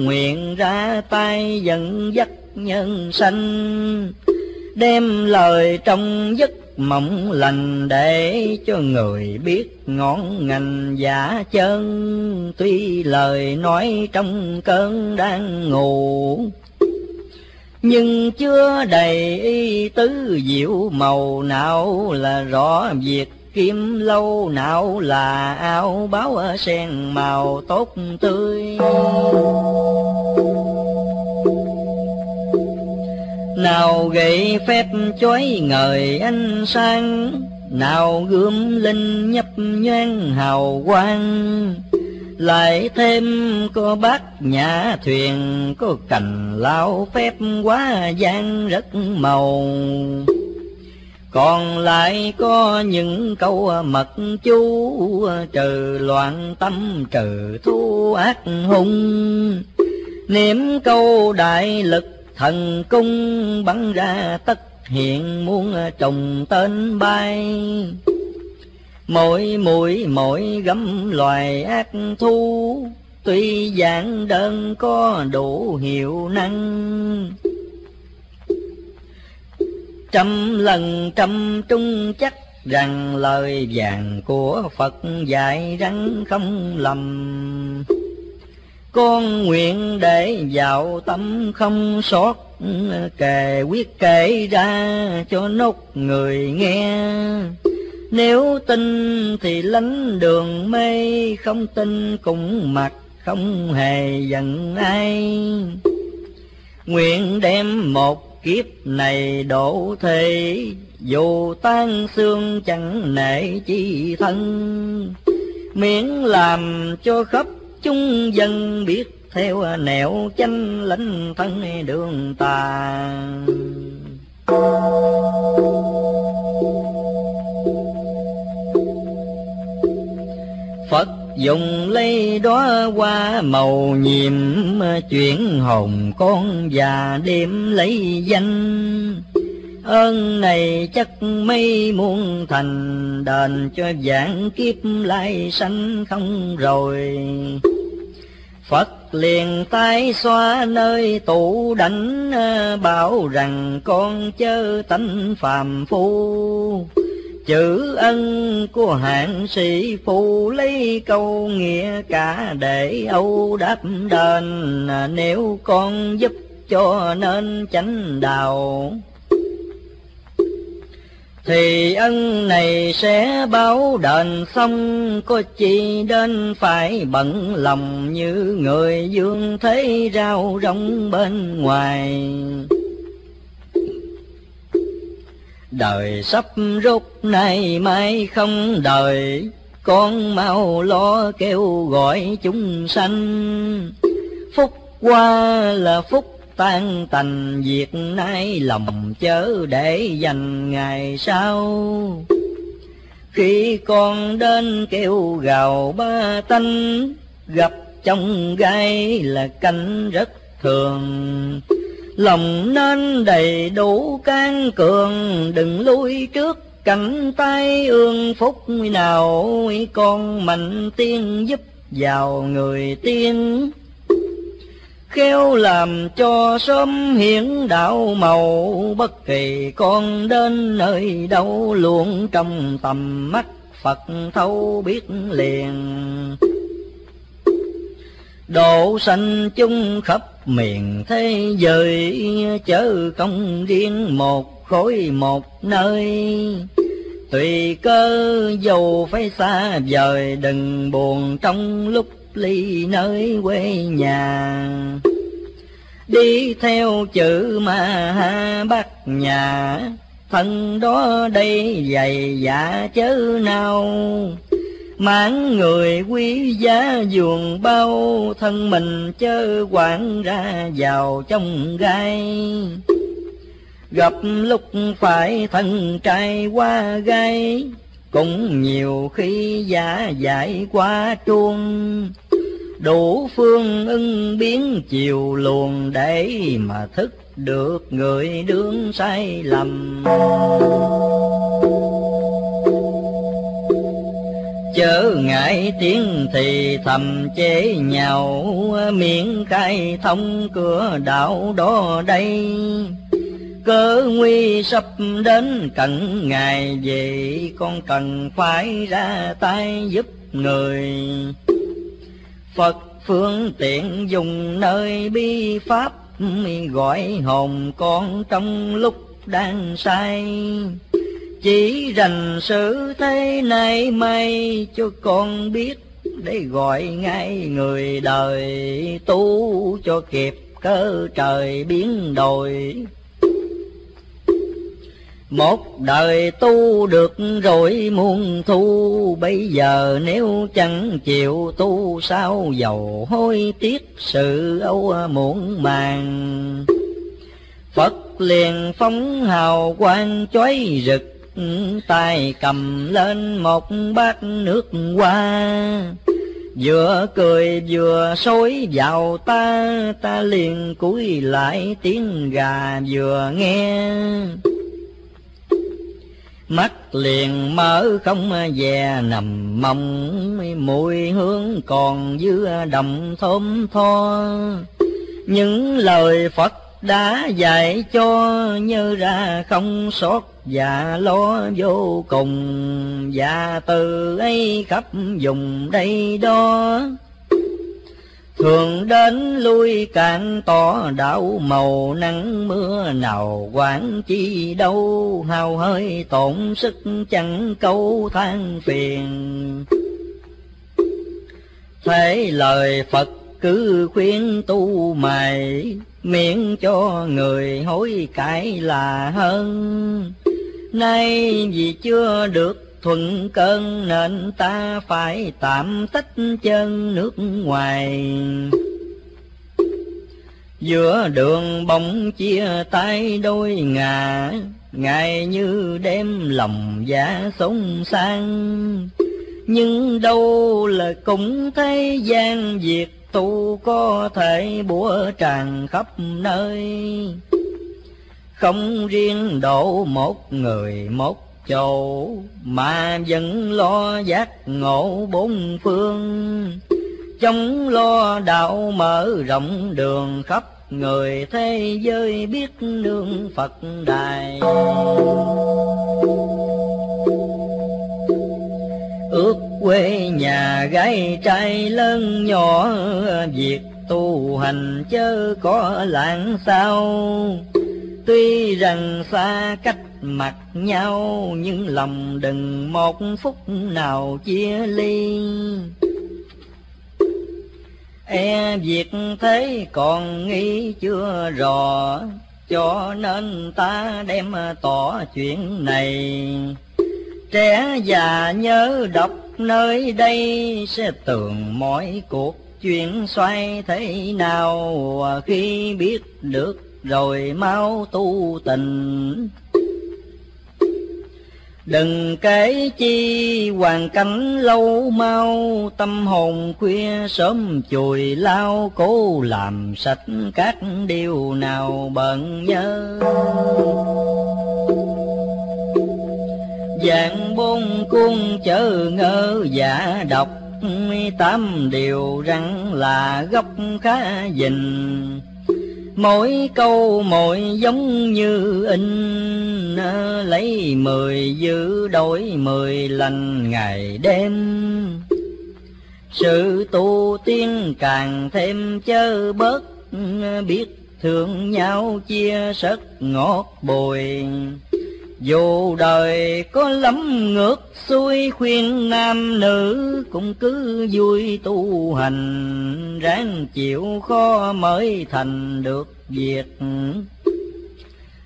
nguyện ra tay dẫn dắt nhân sanh. Đem lời trong giấc mộng lành, để cho người biết ngọn ngành giả chân. Tuy lời nói trong cơn đang ngủ, nhưng chưa đầy ý tứ diệu màu. Nào là rõ việc kim lâu, nào là áo báo sen màu tốt tươi. Nào gậy phép chói ngời ánh sáng, nào gươm linh nhấp nhoáng hào quang. Lại thêm có bát nhã thuyền, có cành lao phép quá gian rất màu. Còn lại có những câu mật chú, trừ loạn tâm trừ thu ác hung. Niệm câu đại lực thần cung, bắn ra tất hiện muôn trùng tên bay. Mỗi mũi mỗi gấm loài ác thú, tuy giản đơn có đủ hiệu năng. Trăm lần trăm trung chắc rằng lời vàng của Phật dạy rắn không lầm. Con nguyện để vào tâm không sót, kể quyết kể ra cho nốt người nghe. Nếu tin thì lánh đường mê, không tin cũng mặc không hề giận ai. Nguyện đem một kiếp này đổ thế, dù tan xương chẳng nể chi thân. Miễn làm cho khắp chúng dân biết theo nẻo chánh lãnh thân đường tà. Phật dùng lấy đó qua màu nhiệm, chuyển hồn con già đêm lấy danh. Ơn này chắc mấy muôn thành, đền cho vạn kiếp lai sanh không rồi. Phật liền tay xóa nơi tủ đánh, bảo rằng con chớ tánh phàm phu. Chữ ân của hạng sĩ phụ, lấy câu nghĩa cả để âu đáp đền. Nếu con giúp cho nên chánh đạo, thì ân này sẽ báo đền xong. Có chi đến phải bận lòng, như người dương thấy rau rong bên ngoài. Đời sắp rút nay mai không đời, con mau lo kêu gọi chúng sanh. Phúc qua là phúc tan tành, việc nay lòng chớ để dành ngày sau. Khi con đến kêu gào ba tánh, gặp trong gai là cảnh rất thường. Lòng nên đầy đủ can cường, đừng lui trước cảnh tai ương. Phúc nào con mạnh tiên giúp vào người tiên, khéo làm cho sớm hiển đạo màu. Bất kỳ con đến nơi đâu luôn trong tầm mắt Phật thấu biết liền. Độ sanh chung khắp miền thế giới, chớ không riêng một khối một nơi. Tùy cơ dầu phải xa vời, đừng buồn trong lúc ly nơi quê nhà. Đi theo chữ Ma Ha Bát Nhã, thân đó đây dày dã chớ nào. Mãn người quý giá giường bao, thân mình chớ quản ra vào trong gai. Gặp lúc phải thân trai qua gai, cũng nhiều khi giả giải quá chuông. Đủ phương ưng biến chiều luồng, để mà thức được người đương sai lầm. Chớ ngại tiếng thì thầm chế nhạo, miệng khai thông cửa đạo đó đây. Cớ nguy sắp đến cận ngày, vậy con cần phải ra tay giúp người. Phật phương tiện dùng nơi bi pháp, gọi hồn con trong lúc đang say. Chỉ rành sự thế này may cho con biết, để gọi ngay người đời tu cho kịp cơ trời biến đổi. Một đời tu được rồi muôn thu, bây giờ nếu chẳng chịu tu sao dầu hối tiếc sự âu muộn màng. Phật liền phóng hào quang chói rực, tay cầm lên một bát nước hoa. Vừa cười vừa xối vào ta, ta liền cúi lại tiếng gà vừa nghe. Mắt liền mở không dè nằm mộng, mùi hương còn dưa đậm thơm tho. Những lời Phật đã dạy cho, như ra không sót và lo vô cùng. Và từ ấy khắp dùng đây đó, thường đến lui cạn tỏ đạo màu. Nắng mưa nào quản chi đâu, hao hơi tổn sức chẳng câu than phiền. Thế lời Phật cứ khuyên tu mày, miễn cho người hối cải là hơn. Nay vì chưa được thuận cơn, nên ta phải tạm tách chân nước ngoài. Giữa đường bỗng chia tay đôi ngả, ngày như đêm lòng giá sống sang. Nhưng đâu là cũng thế gian việc, tu có thể bủa tràn khắp nơi. Không riêng độ một người một chỗ, mà vẫn lo giác ngộ bốn phương. Chống lo đạo mở rộng đường, khắp người thế giới biết nương Phật đài. Ước quê nhà gái trai lớn nhỏ, việc tu hành chớ có lãng sao. Tuy rằng xa cách mặt nhau, nhưng lòng đừng một phút nào chia ly. E việc thế còn nghĩ chưa rõ, cho nên ta đem tỏ chuyện này. Trẻ già nhớ đọc nơi đây sẽ tường mỗi cuộc chuyển xoay thế nào. Khi biết được rồi mau tu tình, đừng kể chi hoàn cảnh lâu mau. Tâm hồn khuya sớm chùi lao, cố làm sạch các điều nào bận nhớ. Dạng bôn cuông chớ ngơ giả độc, tám điều răng là gốc khá dình. Mỗi câu mỗi giống như in, lấy 10 giữ đổi 10 lành ngày đêm. Sự tu tiên càng thêm chớ bớt, biết thương nhau chia sớt ngọt bùi. Dù đời có lắm ngược xuôi, khuyên nam nữ cũng cứ vui tu hành. Ráng chịu khó mới thành được việc,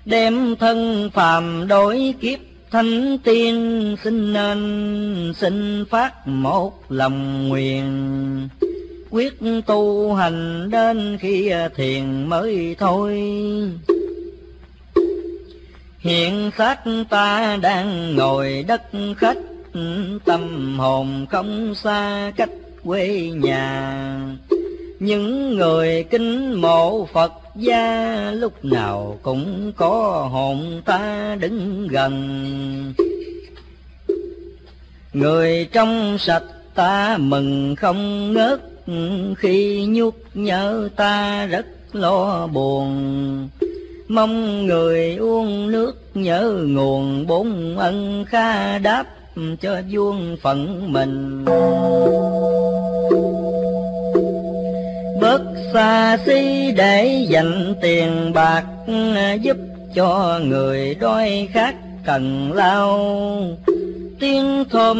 đem thân phàm đổi kiếp thánh tiên. Xin nên xin phát một lòng nguyện, quyết tu hành đến khi thiền mới thôi. Hiện xác ta đang ngồi đất khách, tâm hồn không xa cách quê nhà. Những người kính mộ Phật gia, lúc nào cũng có hồn ta đứng gần. Người trong sạch ta mừng không ngớt, khi nhúc nhớ ta rất lo buồn. Mong người uống nước nhớ nguồn bốn ân, kha đáp cho vuông phận mình. Bớt xa xí để dành tiền bạc, giúp cho người đói khát cần lao. Tiếng thơm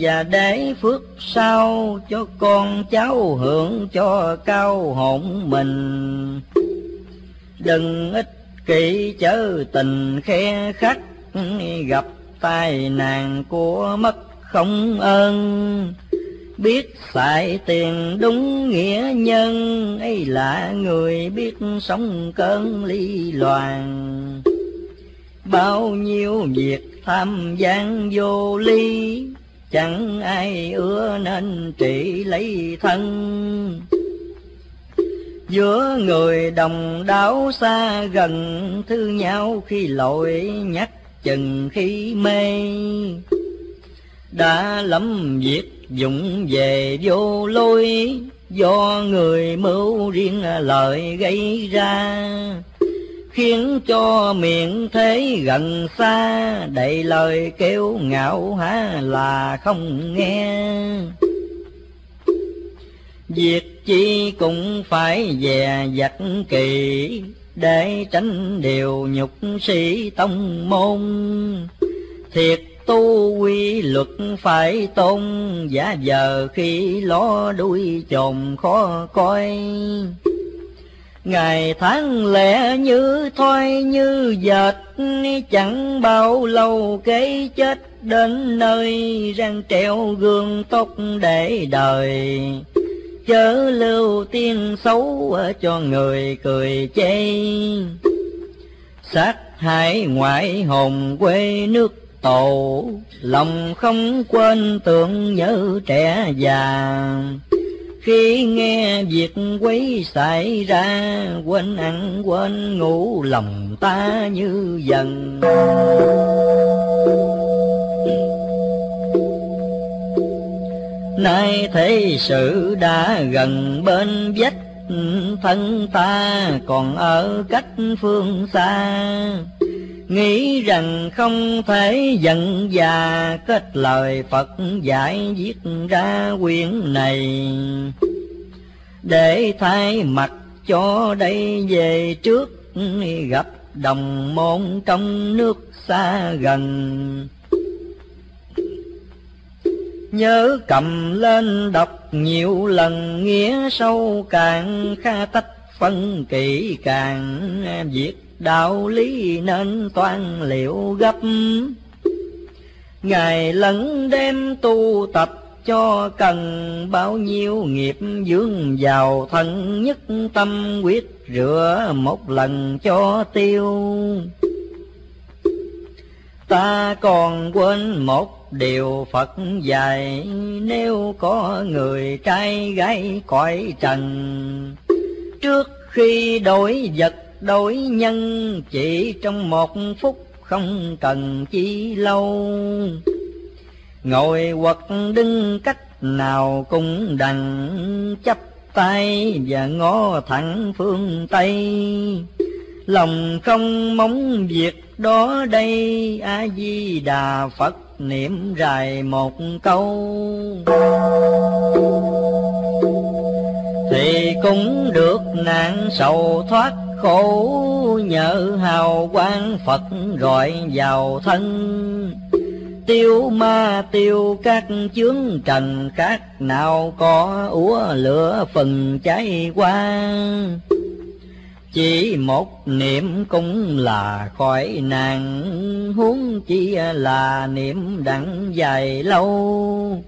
và để phước sau, cho con cháu hưởng cho cao hồn mình. Đừng ít kỹ chớ tình khe khắc, gặp tai nạn của mất không ơn. Biết xài tiền đúng nghĩa nhân, ấy là người biết sống cơn ly loạn. Bao nhiêu việc tham gian vô lý, chẳng ai ưa nên trị lấy thân. Giữa người đồng đảo xa gần, thứ nhau khi lội nhắc chừng khi mê. Đã lắm việc dụng về vô lối, do người mưu riêng lời gây ra. Khiến cho miệng thế gần xa, đầy lời kêu ngạo há là không nghe. Việc chi cũng phải dè dặt kỳ, để tránh điều nhục sĩ tông môn. Thiệt tu quy luật phải tôn, giả giờ khi ló đuôi chồn khó coi. Ngày tháng lẻ như thoi như dệt, chẳng bao lâu cái chết đến nơi. Răng treo gương tốt để đời, chớ lưu tiếng xấu cho người cười chê. Sát hại ngoại hồn quê nước tổ, lòng không quên tưởng nhớ trẻ già. Khi nghe việc quấy xảy ra, quên ăn quên ngủ lòng ta như dần. Nay thế sự đã gần bên vách, thân ta còn ở cách phương xa. Nghĩ rằng không thể giận già, kết lời Phật dạy viết ra quyển này. Để thay mặt cho đây về trước, gặp đồng môn trong nước xa gần. Nhớ cầm lên đọc nhiều lần nghĩa sâu càng, kha tách phân kỹ càng, việc đạo lý nên toan liệu gấp. Ngày lẫn đêm tu tập cho cần bao nhiêu nghiệp dưỡng vào thân, nhất tâm quyết rửa một lần cho tiêu. Ta còn quên một điều Phật dạy, nếu có người trai gái cõi trần, trước khi đổi vật đổi nhân, chỉ trong một phút không cần chi lâu. Ngồi hoặc đứng cách nào cũng đành, chắp tay và ngó thẳng phương Tây. Lòng không mong việc đó đây, A Di Đà Phật niệm rài một câu. Thì cũng được nạn sầu thoát khổ, nhờ hào quang Phật gọi vào thân. Tiêu ma tiêu các chướng trần, khác nào có úa lửa phần cháy quang. Chỉ một niệm cũng là khỏi nạn, huống chi là niệm đặng dài lâu.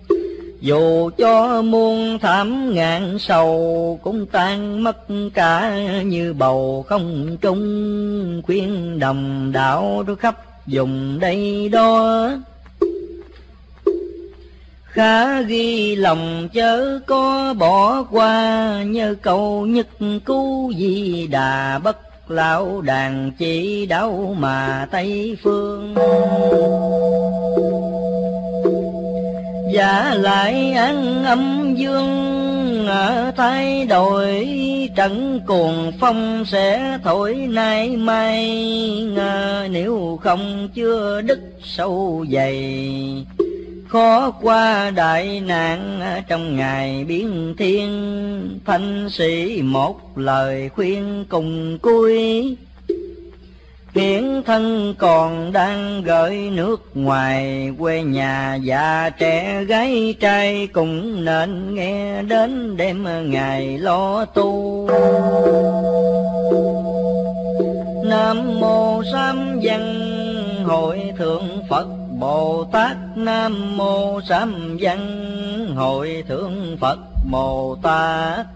Dù cho muôn thảm ngàn sầu, cũng tan mất cả như bầu không trung. Khuyên đồng đạo khắp vùng đây đó, khá ghi lòng chớ có bỏ qua. Nhớ câu nhất cứu Di Đà, bất lão đàn chỉ đau mà Tây phương. Giả lại án âm dương ở thay đổi, trận cuồng phong sẽ thổi nay mai. Nếu không chưa đức sâu dày, khó qua đại nạn trong ngày biến thiên. Thanh sĩ một lời khuyên cùng cuối, hiển thân còn đang gửi nước ngoài. Quê nhà già trẻ gái trai, cũng nên nghe đến đêm ngày lo tu. Nam mô Sám Văn Hội Thượng Phật Bồ Tát, Nam mô Sám Văn Hội Thượng Phật Bồ Tát,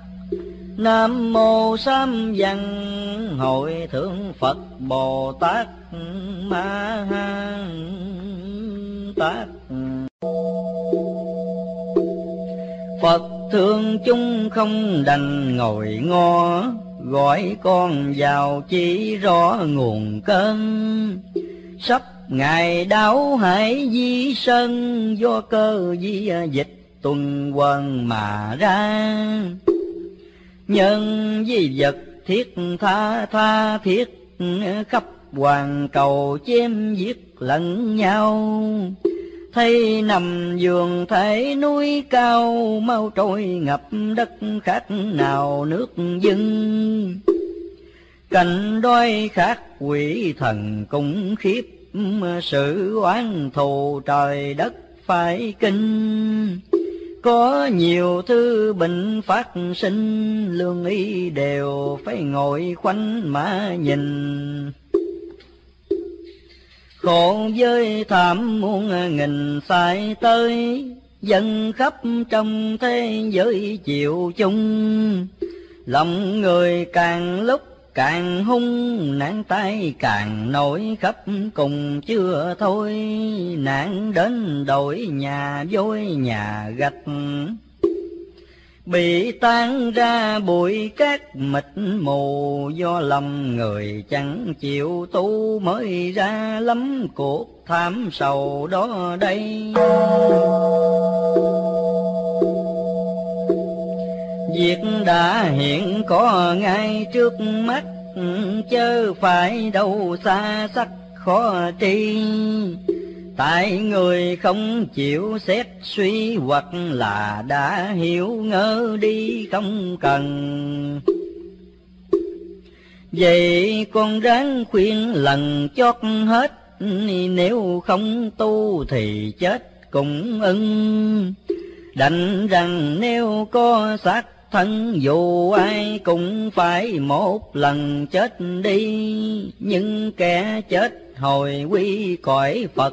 Nam mô Sám Văn Hội Thượng Phật Bồ Tát Ma Ha Tát. Phật thương chúng không đành ngồi ngo, gọi con vào chỉ rõ nguồn cơn. Sắp ngày đáo hải di sơn, do cơ di dịch tuần quần mà ra. Nhân di vật thiết tha tha thiết, khắp hoàn cầu chém giết lẫn nhau. Thấy nằm giường thể núi cao, mau trôi ngập đất khác nào nước dưng. Cảnh đói khát quỷ thần cũng khiếp, sự oán thù trời đất phải kinh. Có nhiều thứ bệnh phát sinh, lương y đều phải ngồi khoanh mà nhìn. Khổ giới thảm muôn nghìn sai tới, dân khắp trong thế giới chịu chung. Lòng người càng lúc càng hung, nạn tai càng nổi khắp cùng chưa thôi. Nạn đến đổi nhà vôi nhà gạch, bị tan ra bụi cát mịt mù. Do lòng người chẳng chịu tu, mới ra lắm cuộc tham sầu đó đây. Việc đã hiện có ngay trước mắt, chớ phải đâu xa sắc khó tri. Tại người không chịu xét suy, hoặc là đã hiểu ngỡ đi không cần. Vậy con ráng khuyên lần chót hết, nếu không tu thì chết cũng ưng. Đành rằng nếu có xác thân, dù ai cũng phải một lần chết đi. Nhưng kẻ chết hồi quy cõi Phật,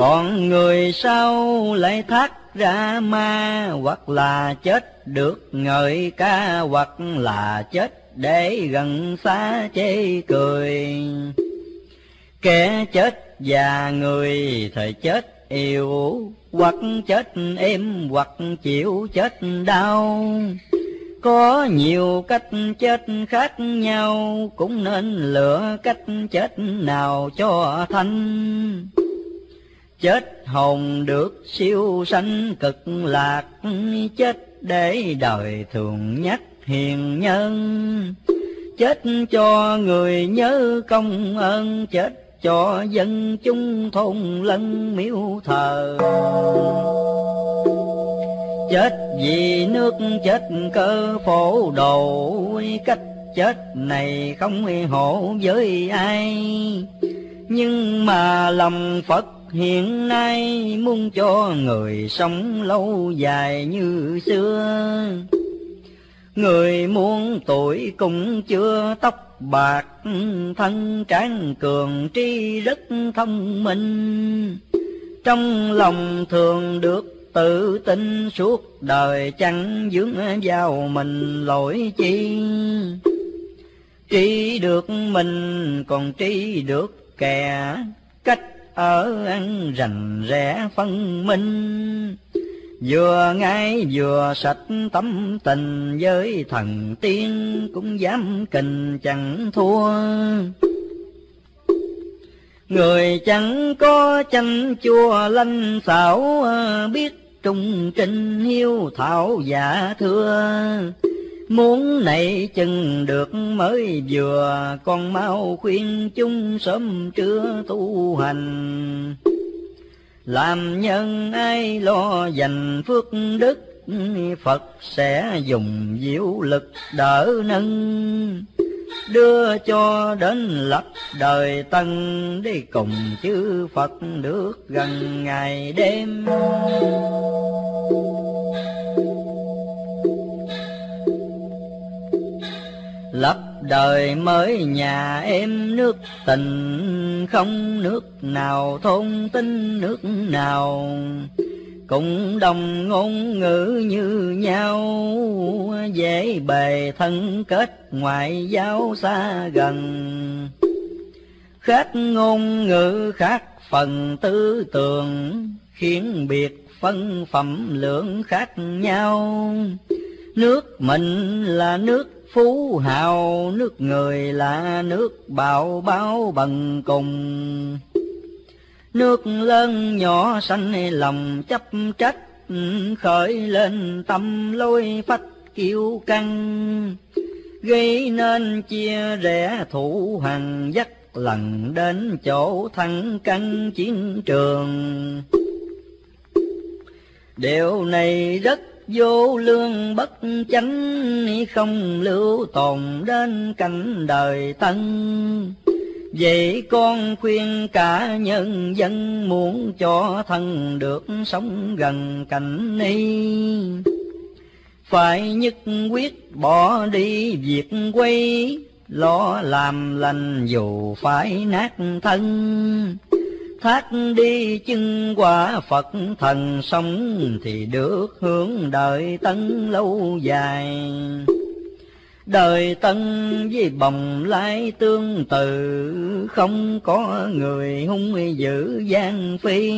Còn người sau lại thắt ra ma, hoặc là chết được ngợi ca, hoặc là chết để gần xa chê cười. Kẻ chết và người thời chết yêu, hoặc chết êm hoặc chịu chết đau. Có nhiều cách chết khác nhau, cũng nên lựa cách chết nào cho thanh. Chết hồn được siêu sanh cực lạc, chết để đời thường nhắc hiền nhân. Chết cho người nhớ công ơn, chết cho dân chúng thôn lân miếu thờ. Chết vì nước chết cơ phổ đồ, cách chết này không hổ với ai. Nhưng mà lòng Phật hiện nay, muốn cho người sống lâu dài như xưa. Người muôn tuổi cũng chưa tóc bạc, thân tráng cường trí rất thông minh. Trong lòng thường được tự tin suốt đời, chẳng vướng vào mình lỗi chi. Trí được mình còn trí được kẻ, cách ở ăn rành rẽ phân minh. Vừa ngay vừa sạch tấm tình, với thần tiên cũng dám kình chẳng thua. Người chẳng có chanh chua lanh xảo, biết trung trinh hiếu thảo giả thưa. Muốn này chừng được mới vừa, con mau khuyên chúng sớm trưa tu hành. Làm nhân ai lo dành phước đức, Phật sẽ dùng diệu lực đỡ nâng. Đưa cho đến lập đời tân, đi cùng chư Phật được gần ngày đêm. Lập đời mới nhà em nước tình, không nước nào thôn tính nước nào. Cũng đồng ngôn ngữ như nhau, dễ bề thân kết ngoại giao xa gần. Khác ngôn ngữ khác phần tư tưởng, khiến biệt phân phẩm lượng khác nhau. Nước mình là nước phú hào, nước người là nước bào báo bằng cùng. Nước lớn nhỏ sanh lòng chấp trách, khởi lên tâm lôi phách kiêu căng. Gây nên chia rẽ thủ hằn, dắt lần đến chỗ thẳng căng chiến trường. Điều này rất vô lương bất chánh, không lưu tồn đến cảnh đời tân. Vậy con khuyên cả nhân dân, muốn cho thân được sống gần cảnh ni. Phải nhất quyết bỏ đi việc quay, lo làm lành dù phải nát thân. Thác đi chân quả Phật thần sống, thì được hướng đời tân lâu dài. Đời tân với bồng lai tương tự, không có người hung dữ gian phi.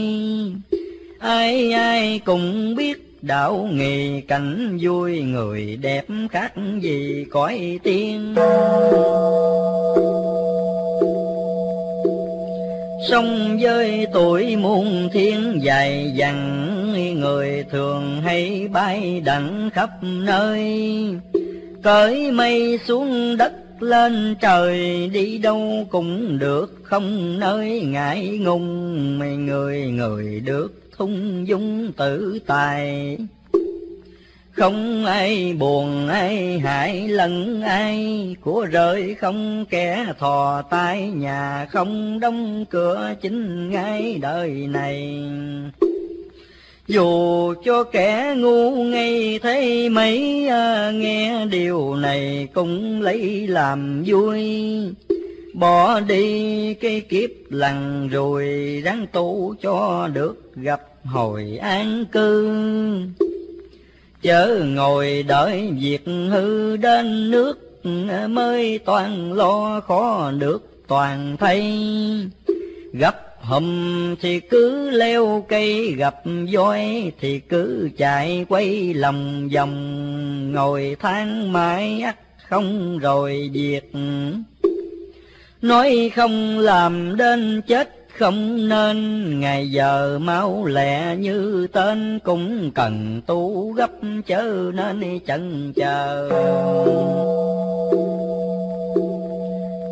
Ai ai cũng biết đạo nghề cảnh vui, người đẹp khác gì cõi tiên. Sông với tuổi muôn thiên dài dằng, người thường hay bay đặng khắp nơi. Cởi mây xuống đất lên trời, đi đâu cũng được không nơi ngại ngùng. Mày người người được thung dung tự tài, không ai buồn ai hại lẫn ai. Của rơi không kẻ thò tay, nhà không đóng cửa chính ngay đời này. Dù cho kẻ ngu ngây thấy mấy, nghe điều này cũng lấy làm vui. bỏ đi cái kiếp lằn rồi, ráng tu cho được gặp hồi an cư. Chớ ngồi đợi việc hư đến nước, mới toàn lo khó được toàn thay. Gặp hầm thì cứ leo cây, gặp voi thì cứ chạy quay lòng vòng. Ngồi than mãi ắt không rồi việc, nói không làm đến chết không nên. Ngày giờ mau lẹ như tên, cũng cần tu gấp chớ nên chần chờ.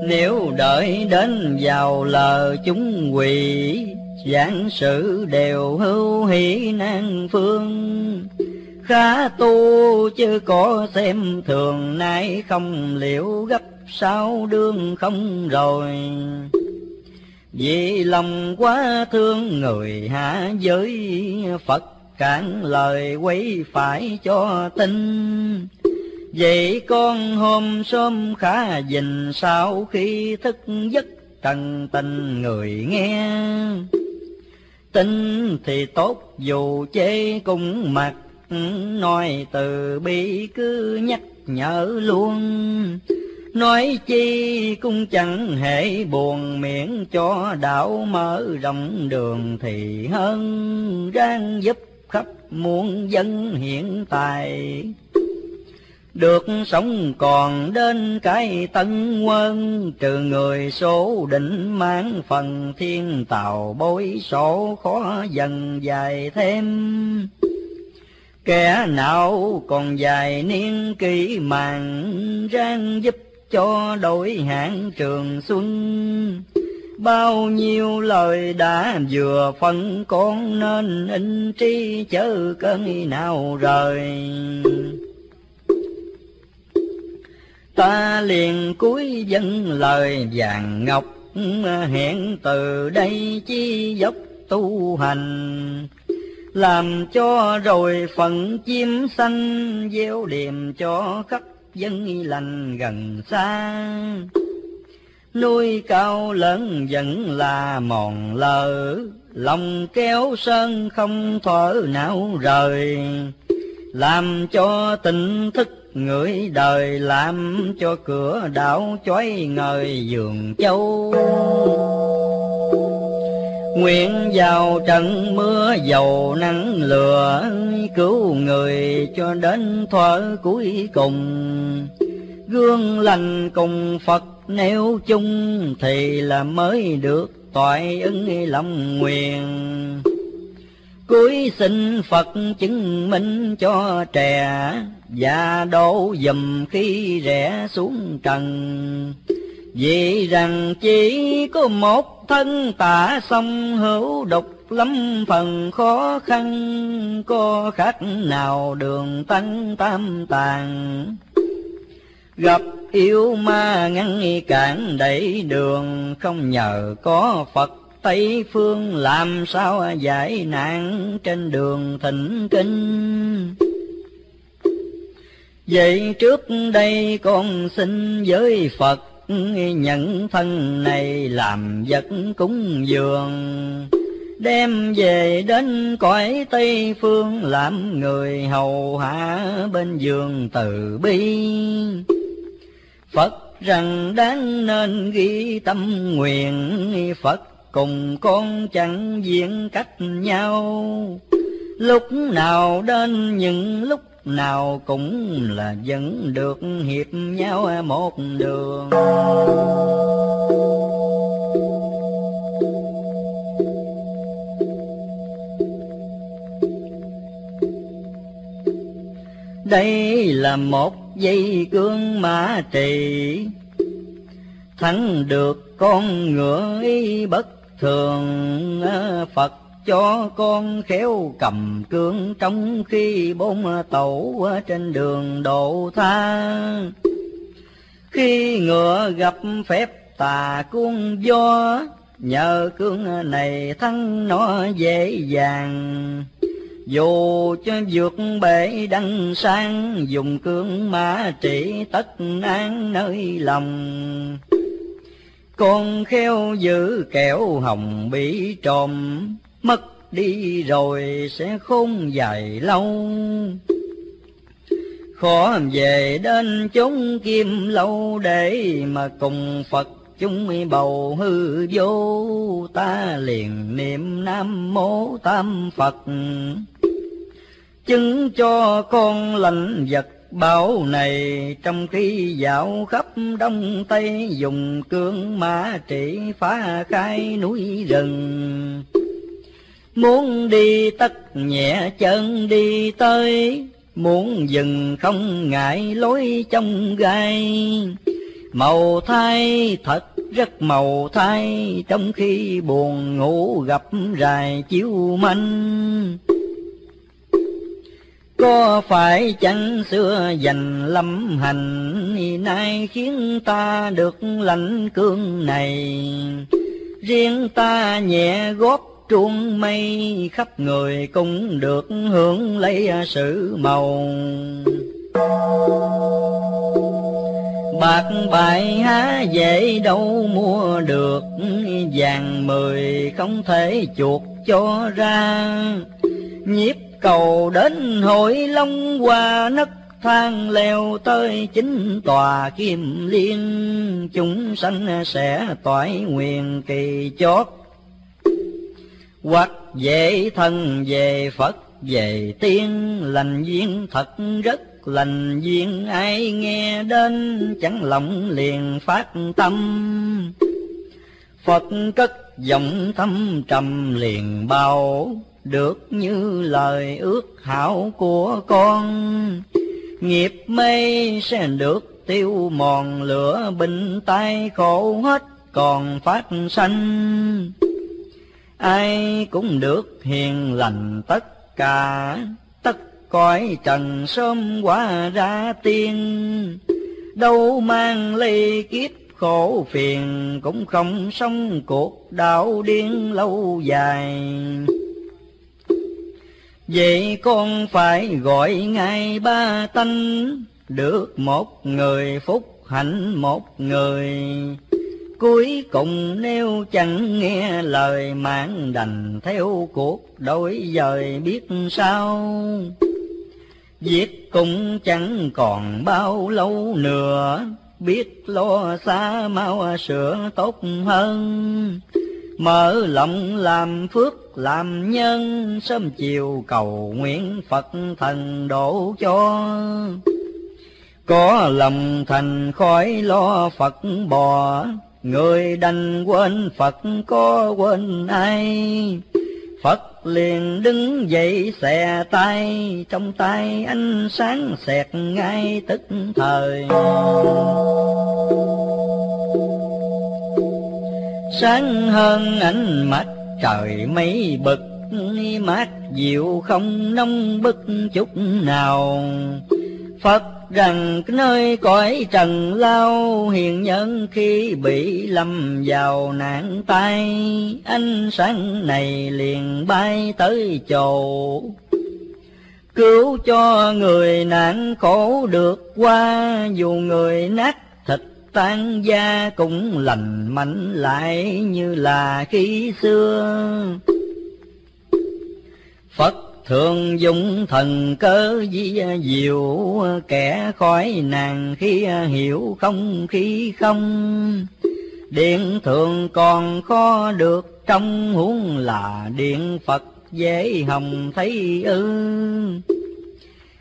Nếu đợi đến vào lờ chúng quỷ, giảng sự đều hữu hỷ nan phương. Khá tu chứ có xem thường, nay không liệu gấp sao đương không rồi. Vì lòng quá thương người hạ giới, Phật cản lời quấy phải cho tin. Vậy con hôm sớm khá dình, sau khi thức giấc trần tình người nghe. Tin thì tốt dù chê cũng mặc, nói từ bi cứ nhắc nhở luôn. Nói chi cũng chẳng hề buồn, miễn cho đạo mở rộng đường thì hơn. Ráng giúp khắp muôn dân hiện tại, được sống còn đến cái tận quân. Trừ người số định mang phần thiên tàu, bối số khó dần dài thêm. Kẻ nào còn dài niên kỷ màng, ráng giúp cho đổi hạn trường xuân. Bao nhiêu lời đã vừa phân con, nên in trí chớ cơn nào rời. Ta liền cúi dâng lời vàng ngọc, hẹn từ đây chi dốc tu hành. Làm cho rồi phận chim xanh, gieo điềm cho khắp dân lành gần xa. Nuôi cao lớn vẫn là mòn lờ, lòng kéo sơn không thở não rời. Làm cho tỉnh thức người đời, làm cho cửa đảo chói ngời giường châu. Nguyện vào trận mưa dầu nắng lửa, cứu người cho đến thuở cuối cùng. Gương lành cùng Phật nêu chung, thì là mới được toại ứng lòng nguyện. Cuối xin Phật chứng minh cho trẻ, và đổ dùm khi rẽ xuống trần. Vì rằng chỉ có một thân tả song hữu, độc lắm phần khó khăn. Có khác nào đường tăng tam tàng, gặp yêu ma ngăn cản đẩy đường. Không nhờ có Phật Tây phương, làm sao giải nạn trên đường thỉnh kinh. Vậy trước đây con xin với Phật, nhận thân này làm vật cúng dường. Đem về đến cõi Tây phương, làm người hầu hạ bên giường từ bi. Phật rằng đáng nên ghi tâm nguyện, Phật cùng con chẳng diễn cách nhau. Lúc nào đến những lúc nào cũng là vẫn được hiệp nhau một đường. Đây là một dây cương mã trì, thắng được con ngựa ý bất thường. Phật cho con khéo cầm cương, trong khi bốn tẩu trên đường độ tha. Khi ngựa gặp phép tà cuốn gió, nhờ cương này thắng nó dễ dàng. Dù cho vượt bể đăng sang, dùng cương mã trị tất an nơi lòng. con kheo giữ kẻo hồng bị trộm, mất đi rồi sẽ khôn dài lâu. Khó về đến chốn Kim Lâu, để mà cùng Phật chúng bầu hư vô. Ta liền niệm Nam Mô Tam Phật, chứng cho con lãnh vật bảo này. Trong khi dạo khắp Đông Tây, dùng cương mã trị phá khai núi rừng. Muốn đi tất nhẹ chân đi tới, muốn dừng không ngại lối trong gai. Màu thai thật rất màu thai, trong khi buồn ngủ gặp rài chiếu manh. Có phải chẳng xưa dành lâm hành, nay khiến ta được lãnh cương này. Riêng ta nhẹ góp truông mây, khắp người cũng được hưởng lấy sự màu. Bạc bài há dễ đâu mua được, vàng mười không thể chuộc cho ra. Nhiếp cầu đến hội long qua, nấc thang leo tới chính tòa Kim Liên. Chúng sanh sẽ toại nguyện kỳ chót, hoặc về thân về Phật về tiên. Lành duyên thật rất lành duyên, ai nghe đến chẳng lòng liền phát tâm. Phật cất giọng thâm trầm liền bao, được như lời ước hảo của con. Nghiệp mê sẽ được tiêu mòn, lửa bình tai khổ hết còn phát sanh. Ai cũng được hiền lành tất cả, tất cõi trần sớm qua ra tiên. Đâu mang ly kiếp khổ phiền, cũng không sống cuộc đảo điên lâu dài. Vậy con phải gọi ngài ba tánh, được một người phúc hạnh một người. Cuối cùng nếu chẳng nghe lời mạng, đành theo cuộc đổi dời biết sao. Việc cũng chẳng còn bao lâu nữa, biết lo xa mau sửa tốt hơn. Mở lòng làm phước làm nhân, sớm chiều cầu nguyện Phật thần độ cho. Có lòng thành khói lo Phật bò, người đành quên Phật có quên ai. Phật liền đứng dậy xè tay, trong tay ánh sáng xẹt ngay tức thời. Sáng hơn ánh mặt trời mấy bực, mát dịu không nông bức chút nào. Phật rằng nơi cõi trần lao, hiền nhân khi bị lâm vào nạn tai. Ánh sáng này liền bay tới chầu, cứu cho người nạn khổ được qua. Dù người nát thịt tan da, cũng lành mạnh lại như là khi xưa. Phật thường dùng thần cớ di diệu, kẻ khỏi nàng khi hiểu không khi không. Điện thường còn khó được trong, huống là điện Phật dễ hồng thấy ư.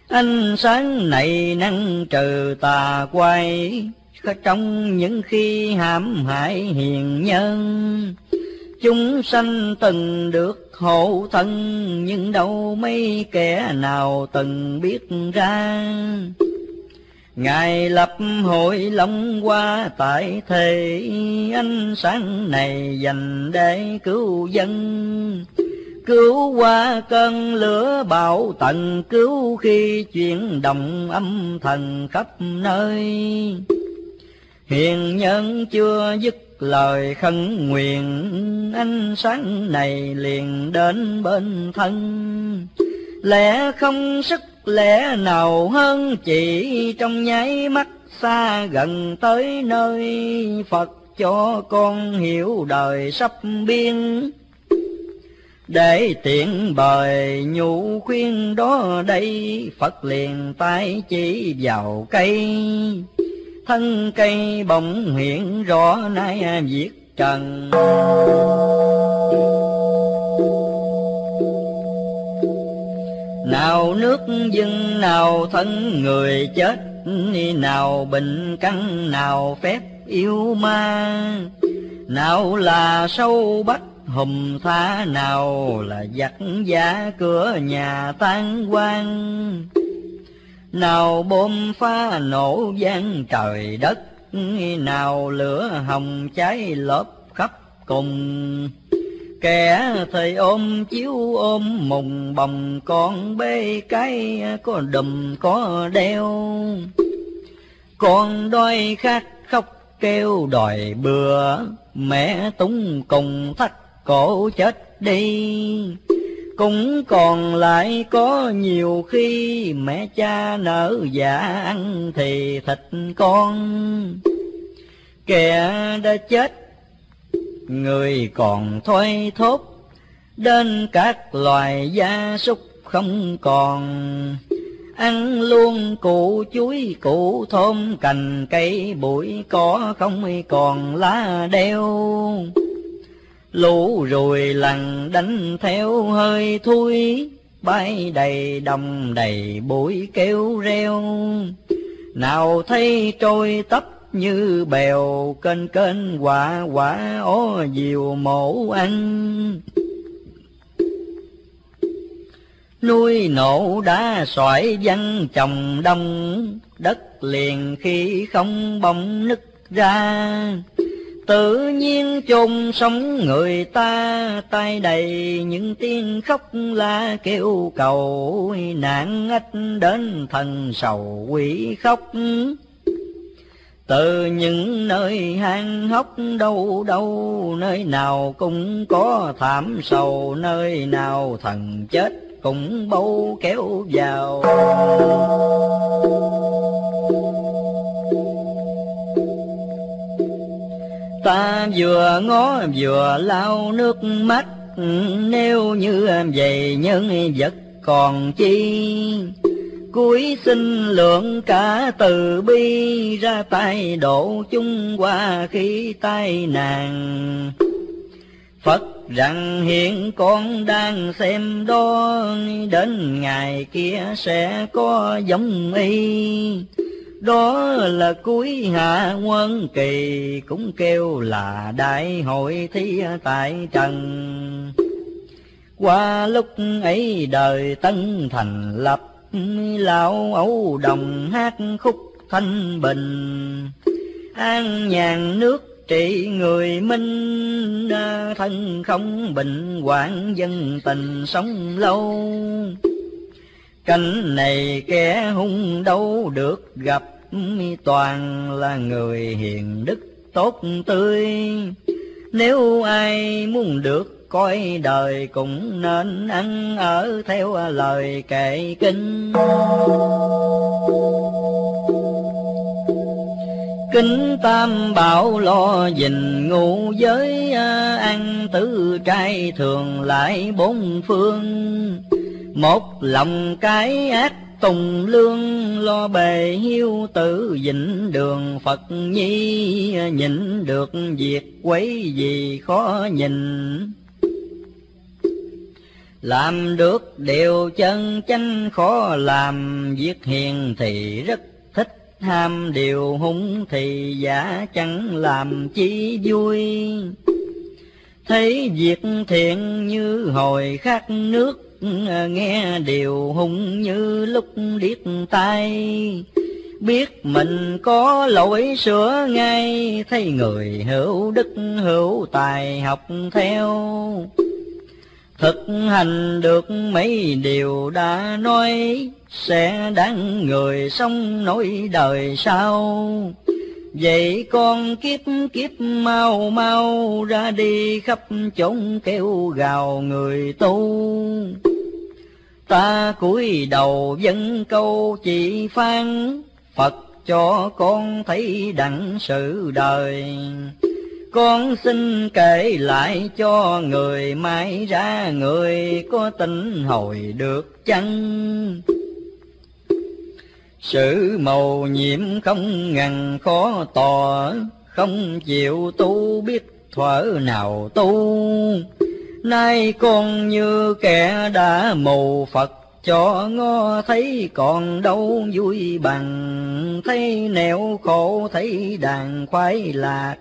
Ánh sáng này năng trừ tà quay, trong những khi hãm hại hiền nhân. Chúng sanh từng được hộ thân, nhưng đâu mấy kẻ nào từng biết ra. Ngài lập hội long qua tại thế, ánh sáng này dành để cứu dân. Cứu qua cơn lửa bão tận, cứu khi chuyển động âm thần khắp nơi. Hiền nhân chưa dứt lời khấn nguyện, ánh sáng này liền đến bên thân. Lẽ không sức lẽ nào hơn, chỉ trong nháy mắt xa gần tới nơi. Phật cho con hiểu đời sắp biên, để tiện bời nhũ khuyên đó đây. Phật liền tay chỉ vào cây, thân cây bỗng hiện rõ nay viết trần. Nào nước dưng, nào thân người chết, nào bệnh căn, nào phép yêu ma, nào là sâu bách hùm tha, nào là giặc giá cửa nhà tan hoang, nào bom phá nổ vang trời đất, nào lửa hồng cháy lốp khắp cùng. Kẻ thì ôm chiếu ôm mùng bồng, con bê cái có đùm có đeo. Con đói khát khóc kêu đòi bừa, mẹ túng cùng thắt cổ chết đi. Cũng còn lại có nhiều khi, mẹ cha nở dạ ăn thì thịt con. Kẻ đã chết người còn thoi thóp, đến các loài gia súc không còn. Ăn luôn củ chuối củ thơm, cành cây bụi cỏ không còn lá đeo. Lũ ruồi lằn đánh theo hơi thui, bay đầy đồng đầy bụi kêu reo. Nào thấy trôi tấp như bèo, kênh kênh quả quả ó diều mổ ăn. Núi nổ đá xoải văng trồng đông, đất liền khi không bỗng nứt ra. Tự nhiên chôn sống người ta, tay đầy những tiếng khóc la kêu cầu. Nạn ách đến thần sầu quỷ khóc, từ những nơi hang hốc đâu đâu. Nơi nào cũng có thảm sầu, nơi nào thần chết cũng bâu kéo vào. Ta vừa ngó vừa lau nước mắt, nếu như em vậy nhân vật còn chi. Cúi xin lượng cả từ bi, ra tay độ chúng qua khi tai nạn. Phật rằng hiện con đang xem đó, đến ngày kia sẽ có giống y. Đó là cuối hạ quân kỳ, cũng kêu là đại hội thi tại trần. Qua lúc ấy đời Tân thành lập, lão ấu đồng hát khúc thanh bình. An nhàn nước trị người minh, thân không bệnh hoạn dân tình sống lâu. Cảnh này kẻ hung đâu được gặp, toàn là người hiền đức tốt tươi. Nếu ai muốn được coi đời, cũng nên ăn ở theo lời kệ kinh. Kính Tam Bảo lo gìn ngũ giới, ăn tứ trai thường lại bốn phương. Một lòng cái ác tùng lương, lo bề hiếu tử vĩnh đường Phật nhi. Nhịn được việc quấy gì khó nhìn, làm được điều chân chánh khó làm. Việc hiền thì rất thích ham, điều hung thì giả chẳng làm chi vui. Thấy việc thiện như hồi khát nước, nghe điều hung như lúc điếc tai. Biết mình có lỗi sửa ngay, thấy người hữu đức hữu tài học theo. Thực hành được mấy điều đã nói, sẽ đáng người sống nỗi đời sau. Vậy con kiếp kiếp mau mau, ra đi khắp chốn kêu gào người tu. Ta cúi đầu dâng câu chỉ phán, Phật cho con thấy đặng sự đời. Con xin kể lại cho người mai ra, người có tin hồi được chăng? Sự mầu nhiệm không ngần khó tỏ, không chịu tu biết thuở nào tu. Nay con như kẻ đã mù Phật cho ngó thấy, còn đâu vui bằng. Thấy nẻo khổ thấy đàn khoái lạc,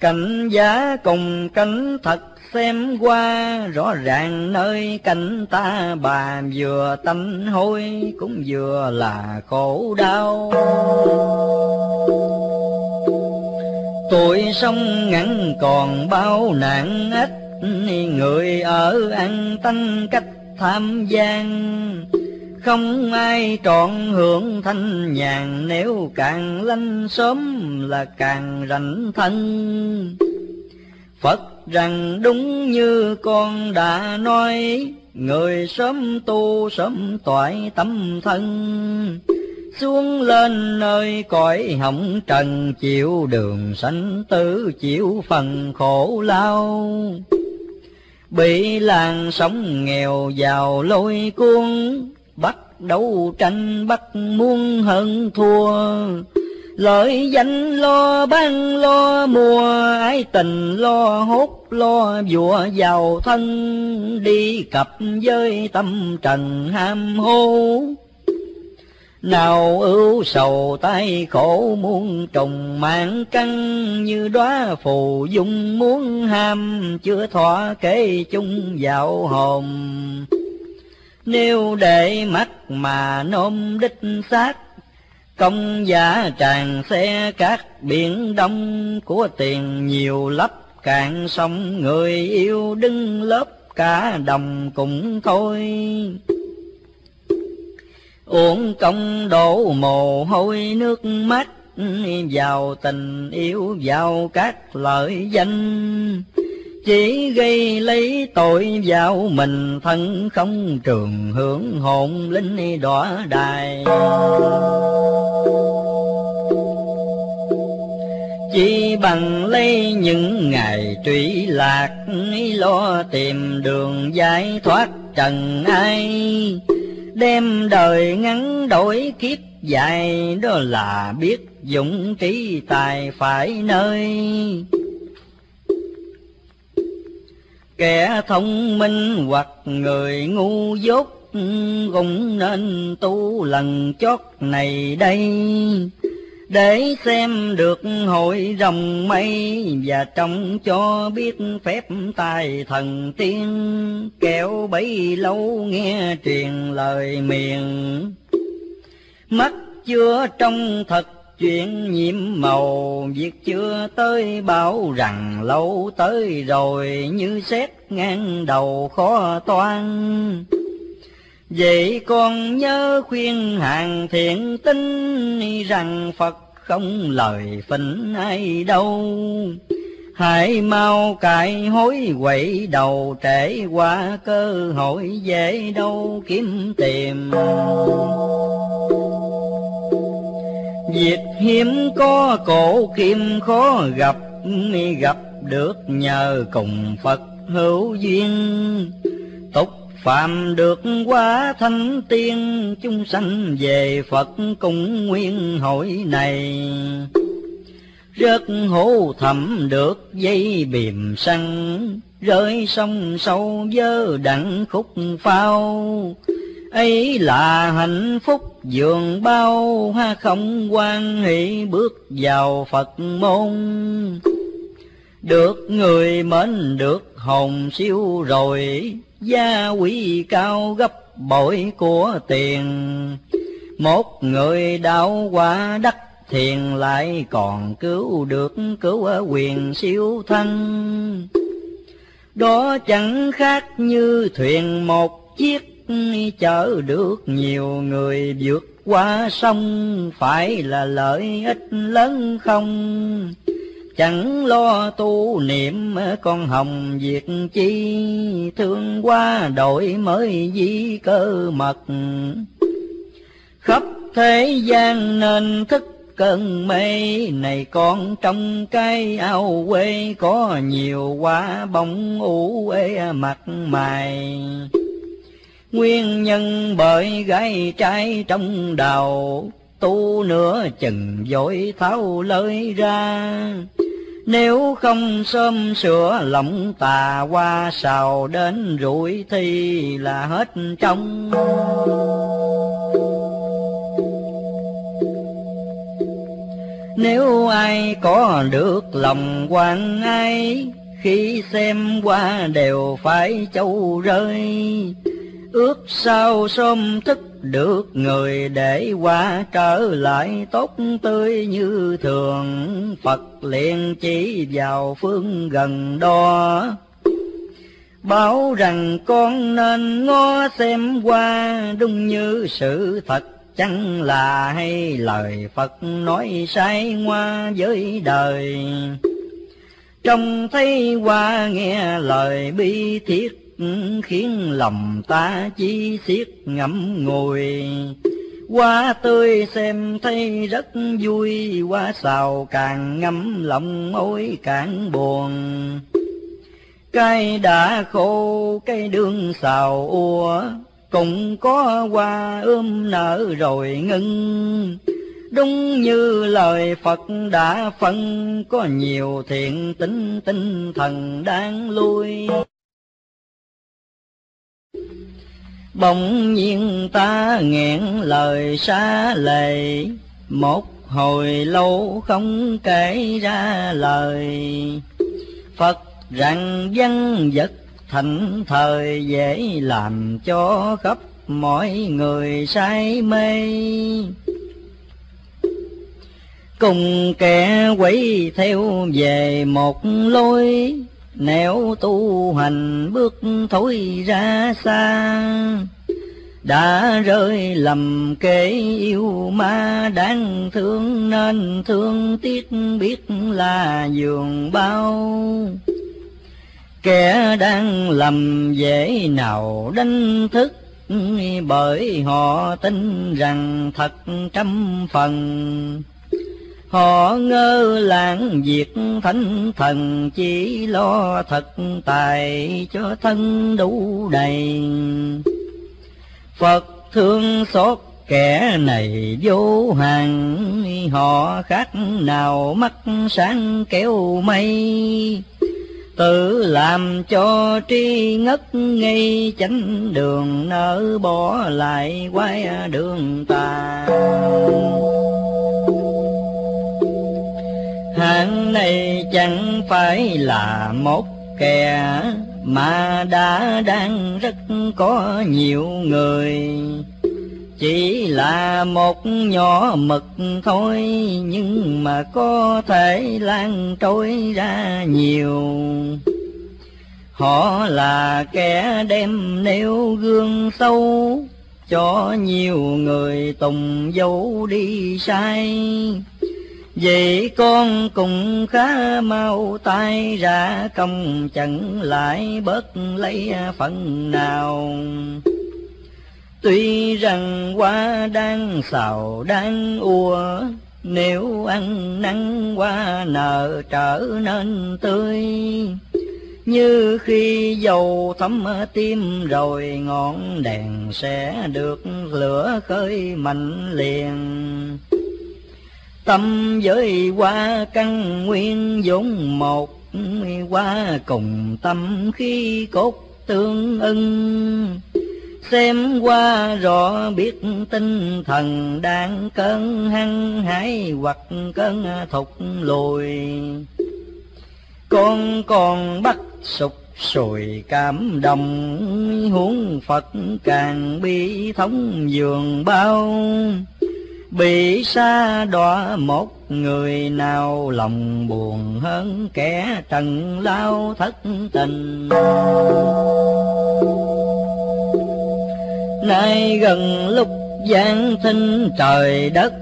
cảnh giá cùng cảnh thật xem qua. Rõ ràng nơi cảnh ta bà vừa tanh hôi, cũng vừa là khổ đau. Tuổi sông ngắn còn bao nạn ách, người ở ăn tanh cách tham gian. Không ai trọn hưởng thanh nhàn, nếu càng lanh sớm là càng rảnh thân. Phật rằng đúng như con đã nói, người sớm tu sớm toại tâm thân. Xuống lên nơi cõi hỏng trần, chịu đường sanh tử chịu phần khổ lao. Bị làng sống nghèo giàu lôi cuốn, bắt đấu tranh bắt muôn hơn thua. Lợi danh lo ban lo mua, ái tình lo hốt lo vua giàu thân. Đi cặp với tâm trần ham hố, nào ưu sầu tay khổ muôn trùng. Mạng căng như đóa phù dung muốn ham, chưa thỏa kể chung dạo hồn. Nếu để mắt mà nôm đích xác, công giả tràn xe cát biển đông. Của tiền nhiều lấp cạn sông, người yêu đứng lớp cả đồng cũng thôi. Uổng công đổ mồ hôi nước mắt, vào tình yêu vào các lợi danh. Chỉ gây lấy tội vào mình, thân không trường hưởng hồn linh đọa đài. Chỉ bằng lấy những ngày trụy lạc, lo tìm đường giải thoát trần ai. Đem đời ngắn đổi kiếp dài, đó là biết dũng trí tài phải nơi. Kẻ thông minh hoặc người ngu dốt, cũng nên tu lần chót này đây. Để xem được hội rồng mây, và trong cho biết phép tài thần tiên. Kẻo bấy lâu nghe truyền lời miệng, mắt chưa trong thật chuyện nhiệm màu. Việc chưa tới bảo rằng lâu tới rồi, như xét ngang đầu khó toan. Vậy con nhớ khuyên hàng thiện tinh, rằng Phật không lời phỉnh ai đâu. Hãy mau cải hối quậy đầu, trễ qua cơ hội dễ đâu kiếm tìm. Việc hiếm có cổ kim khó gặp, gặp được nhờ cùng Phật hữu duyên. Tục phàm được quá thánh tiên, chúng sanh về Phật cùng nguyên hội này. Rớt hố thẳm được dây bìm săn, rơi sông sâu dơ đặng khúc phao. Ấy là hạnh phúc dường bao, ha không quan hỷ bước vào Phật môn. Được người mến được hồn siêu rồi, gia quý cao gấp bội của tiền. Một người đạo quả đắc thiền, lại còn cứu được cứu quyền siêu thân. Đó chẳng khác như thuyền một chiếc, chở được nhiều người vượt qua sông. Phải là lợi ích lớn không, chẳng lo tu niệm con hồng việc chi. Thương qua đổi mới di cơ mật, khắp thế gian nên thức cơn mê này con trong cái ao quê, có nhiều quả bóng ủ ê mặt mày. Nguyên nhân bởi gái trai trong đầu, tu nửa chừng dối tháo lơi ra. Nếu không sớm sửa lòng tà qua, sào đến rủi thi là hết trong. Nếu ai có được lòng quan ai, khi xem qua đều phải châu rơi. Ước sao sớm thức được người để qua, trở lại tốt tươi như thường. Phật liền chỉ vào phương gần đó, bảo rằng con nên ngó xem qua. Đúng như sự thật chẳng là hay, lời Phật nói sai ngoa với đời. Trong thấy qua nghe lời bi thiết, khiến lòng ta chi xiết ngậm ngùi. Hoa tươi xem thấy rất vui, hoa xào càng ngắm lòng ôi càng buồn. Cây đã khô cây đương xào ua, cũng có hoa nở rồi ngưng. Đúng như lời Phật đã phân, có nhiều thiện tính tinh thần đang lui. Bỗng nhiên ta nghẹn lời xá lệ, một hồi lâu không kể ra lời. Phật rằng dân vật thành thời, dễ làm cho khắp mọi người say mê. Cùng kẻ quấy theo về một lối, nếu tu hành bước thối ra xa. Đã rơi lầm kẻ yêu ma, đáng thương nên thương tiếc biết là giường bao. Kẻ đang lầm dễ nào đánh thức, bởi họ tin rằng thật 100%. Họ ngơ lãng việc thánh thần, chỉ lo thật tài cho thân đủ đầy. Phật thương xót kẻ này vô hạn, họ khác nào mắt sáng kéo mây. Tự làm cho tri ngất ngây, chánh đường nỡ bỏ lại quay đường tà. Hạng này chẳng phải là một kẻ, mà đã đang rất có nhiều người. Chỉ là một nhỏ mực thôi, nhưng mà có thể lan trôi ra nhiều. Họ là kẻ đem nêu gương sâu, cho nhiều người tùng dấu đi sai. Vậy con cũng khá mau tay ra, công chẳng lại bớt lấy phần nào. Tuy rằng hoa đang xào đang ua, nếu ăn nắng hoa nở trở nên tươi. Như khi dầu thấm tim rồi, ngọn đèn sẽ được lửa khơi mạnh liền. Tâm với hoa căn nguyên vốn một, hoa cùng tâm khí cốt tương ưng. Xem hoa rõ biết tinh thần đang cơn hăng hái hoặc cơn thụt lùi. Con còn bắt sụp sùi cảm động, huống Phật càng bi thống giường bao. Bị xa đọa một người nào, lòng buồn hơn kẻ trần lao thất tình. Nay gần lúc giáng sinh trời đất,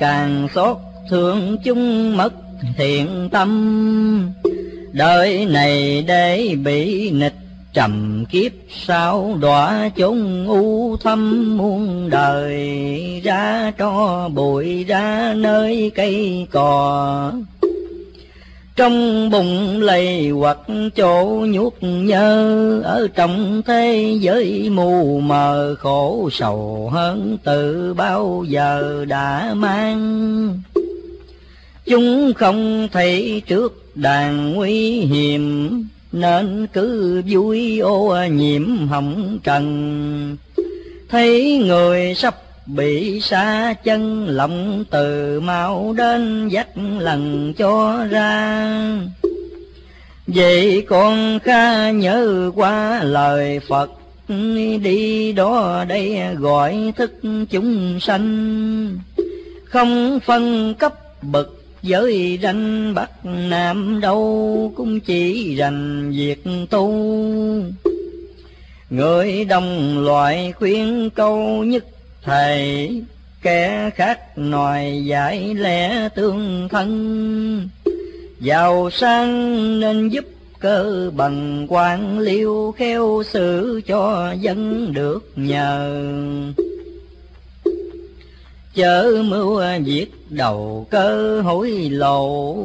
càng xót thương chúng mất thiện tâm. Đời này để bị nghịch trầm kiếp sao đọa chốn u thâm muôn đời, ra cho bụi ra nơi cây cò. Trong bụng lầy hoặc chỗ nhuốc nhơ, ở trong thế giới mù mờ khổ sầu hơn từ bao giờ đã mang. Chúng không thấy trước đàn nguy hiểm, nên cứ vui ô nhiễm hồng trần. Thấy người sắp bị xa chân, lòng từ mau đến dắt lần cho ra. Vậy con khá nhớ qua lời Phật, đi đó đây gọi thức chúng sanh. Không phân cấp bậc giới ranh Bắc Nam đâu, cũng chỉ rành việc tu. Người đồng loại khuyên câu nhất thầy, kẻ khác nòi giải lẽ tương thân. Giàu sang nên giúp cơ bằng quan liêu, khéo xử cho dân được nhờ. Chớ mưu giết đầu cơ hối lộ,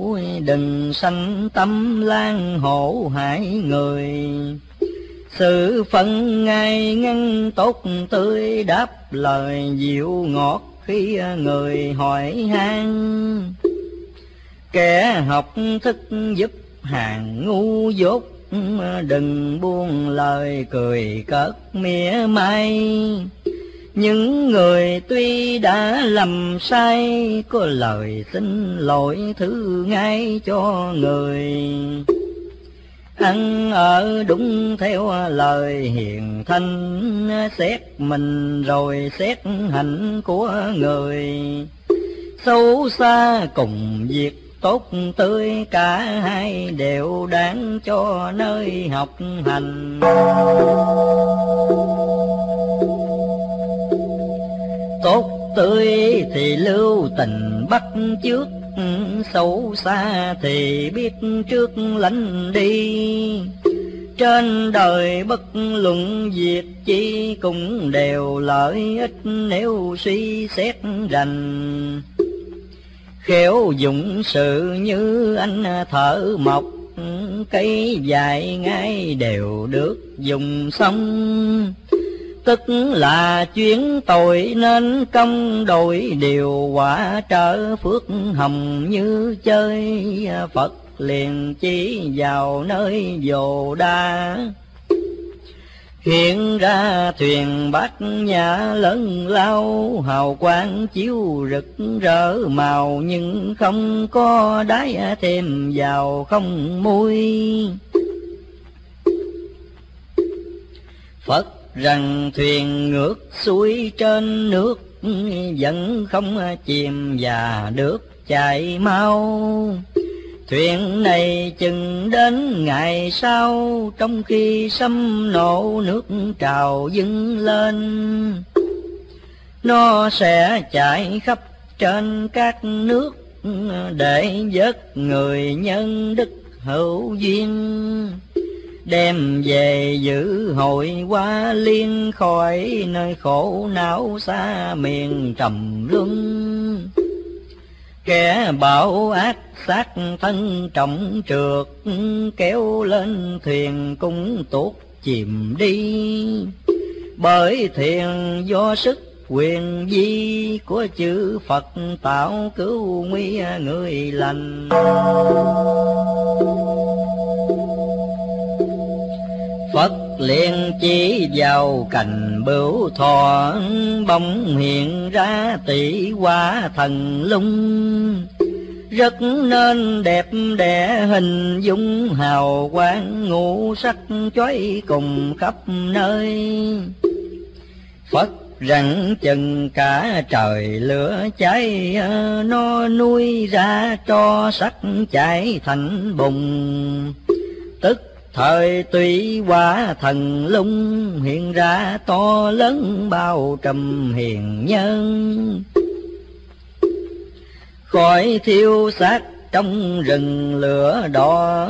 đừng sanh tâm lan hổ hại người. Sự phận ngay ngăn tốt tươi, đáp lời dịu ngọt khi người hỏi han. Kẻ học thức giúp hàng ngu dốt, đừng buông lời cười cợt mỉa mai. Những người tuy đã lầm sai, có lời xin lỗi thứ ngay cho người. Ăn ở đúng theo lời hiền thanh, xét mình rồi xét hạnh của người. Xấu xa cùng việc tốt tươi, cả hai đều đáng cho nơi học hành. Tốt tươi thì lưu tình bắt chước, xấu xa thì biết trước lánh đi. Trên đời bất luận việc chi, cũng đều lợi ích nếu suy xét rành. Khéo dụng sự như anh thợ mộc, cây dài ngay đều được dùng xong. Tức là chuyến tội nên công, đổi điều quả trở phước hồng như chơi. Phật liền chỉ vào nơi Vô Đa, hiện ra thuyền bát nhã lớn lao. Hào quang chiếu rực rỡ màu, nhưng không có đáy thêm vào không mui. Phật rằng thuyền ngược xuôi trên nước, vẫn không chìm và được chạy mau. Thuyền này chừng đến ngày sau, trong khi sấm nổ nước trào dâng lên. Nó sẽ chạy khắp trên các nước, để vớt người nhân đức hữu duyên. Đem về giữ hội qua liên, khỏi nơi khổ não xa miền trầm luân. Kẻ bảo ác sát thân trọng trượt, kéo lên thuyền cũng tuột chìm đi. Bởi thuyền do sức quyền vi của chữ Phật tạo, cứu nguy người lành. Phật liền chỉ vào cành bửu thọ, bỗng hiện ra tỷ hoa thần lung. Rất nên đẹp đẽ hình dung, hào quang ngũ sắc chói cùng khắp nơi. Phật rằng chừng cả trời lửa cháy, nó nuôi ra cho sắc chảy thành bùng. Tức thời tùy quả thần lung, hiện ra to lớn bao trùm hiền nhân. Khỏi thiêu xác trong rừng lửa đỏ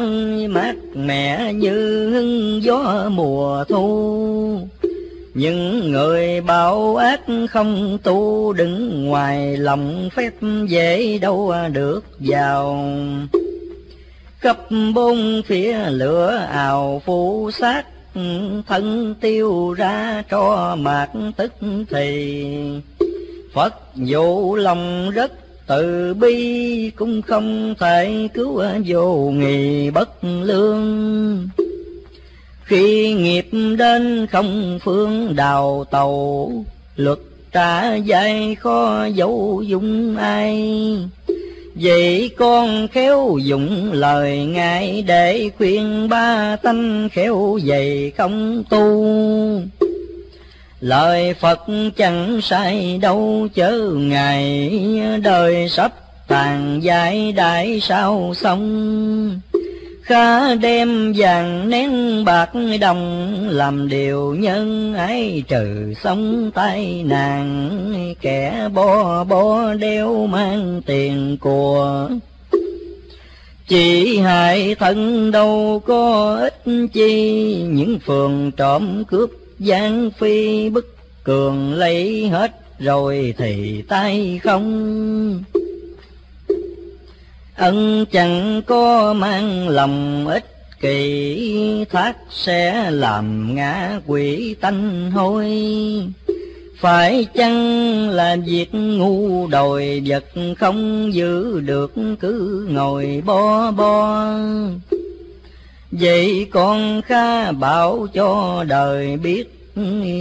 mát mẻ như gió mùa thu. Những người bao ác không tu, đứng ngoài lòng phép dễ đâu được vào. Khắp bốn phía lửa ào phủ xác, thân tiêu ra cho mạc tức thì. Phật dụ lòng rất từ bi, cũng không thể cứu vô nghị bất lương. Khi nghiệp đến không phương đào tàu, luật trả dạy khó dấu dung ai. Vậy con khéo dùng lời ngài, để khuyên ba tánh khéo dày không tu. Lời Phật chẳng sai đâu chớ ngài, đời sắp tàn giải đại sao xong. Khá đem vàng nén bạc đồng, làm điều nhân ái trừ sống tai nạn. Kẻ bo đeo mang tiền của, chỉ hại thân đâu có ích chi. Những phường trộm cướp gian phi bức cường, lấy hết rồi thì tay không. Ân chẳng có mang lòng ích kỷ, thác sẽ làm ngã quỷ tanh hôi. Phải chăng là việc ngu đồi, vật không giữ được cứ ngồi bo. Vậy con khá bảo cho đời biết,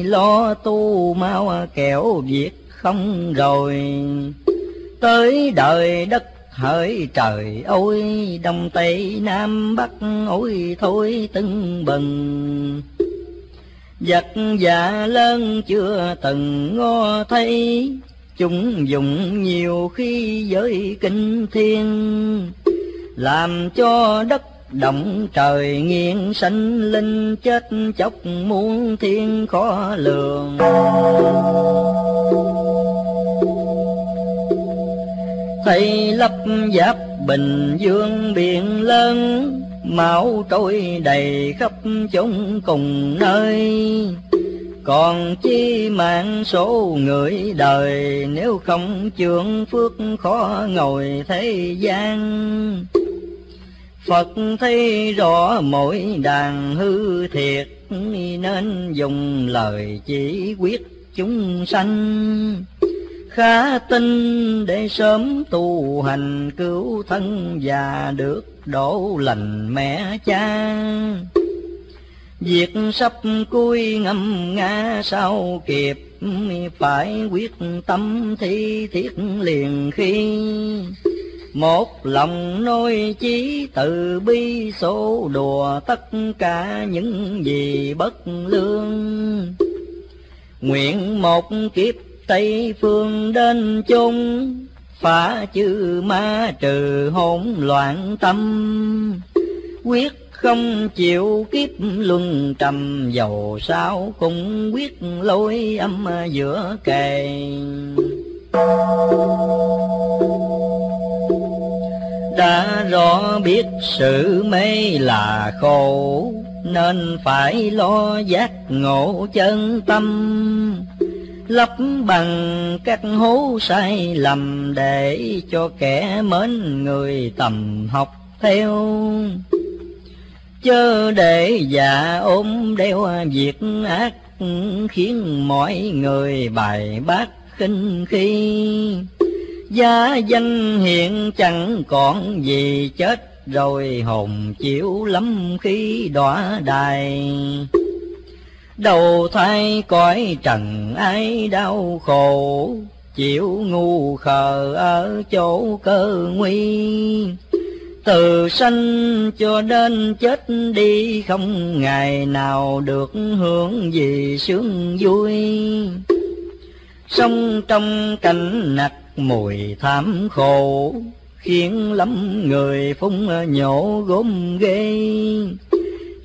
lo tu mau kẻo việc không rồi. Tới đời đất hỡi trời ôi, đông tây nam bắc ôi thôi tưng bừng. Vật dạ lớn chưa từng ngó thấy, chúng dùng nhiều khi giới kinh thiên. Làm cho đất động trời nghiêng, sanh linh chết chóc muôn thiên khó lường. Thầy lấp giáp Bình Dương biển lớn, máu trôi đầy khắp chốn cùng nơi. Còn chi mạng số người đời, nếu không chưởng phước khó ngồi thế gian. Phật thấy rõ mỗi đàn hư thiệt, nên dùng lời chỉ quyết chúng sanh. Khá tin để sớm tu hành, cứu thân và được đổ lành mẹ cha. Việc sắp cuối ngâm ngã sau kịp, phải quyết tâm thi thiết liền khi. Một lòng nôi chí từ bi, số đùa tất cả những gì bất lương. Nguyện một kiếp Tây phương đến chung, phá chư ma trừ hỗn loạn tâm. Quyết không chịu kiếp luân trầm, dầu sao cũng quyết lối âm giữa kề. Đã rõ biết sự mê là khổ, nên phải lo giác ngộ chân tâm. Lấp bằng các hố sai lầm, để cho kẻ mến người tầm học theo. Chớ để già ôm đeo việc ác, khiến mọi người bài bác khinh khi. Giá danh hiện chẳng còn gì, chết rồi hồn chịu lắm khi đọa đài. Đầu thai cõi trần ái đau khổ, chịu ngu khờ ở chỗ cơ nguy. Từ sanh cho đến chết đi, không ngày nào được hưởng gì sướng vui. Sống trong cảnh nặc mùi thảm khổ, khiến lắm người phúng nhổ gốm ghê.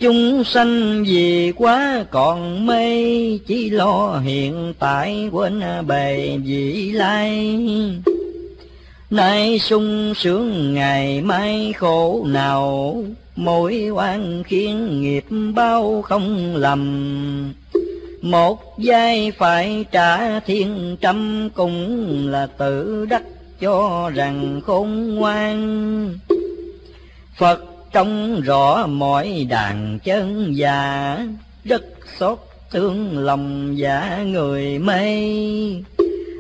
Chúng sanh vì quá còn mê, chỉ lo hiện tại quên bề vị lai. Nay sung sướng ngày mai khổ nào, mỗi oan khiến nghiệp bao không lầm. Một giây phải trả thiên trăm, cũng là tự đắc cho rằng khôn ngoan. Phật trông rõ mọi đàn chân già, rất xót thương lòng giả người mê.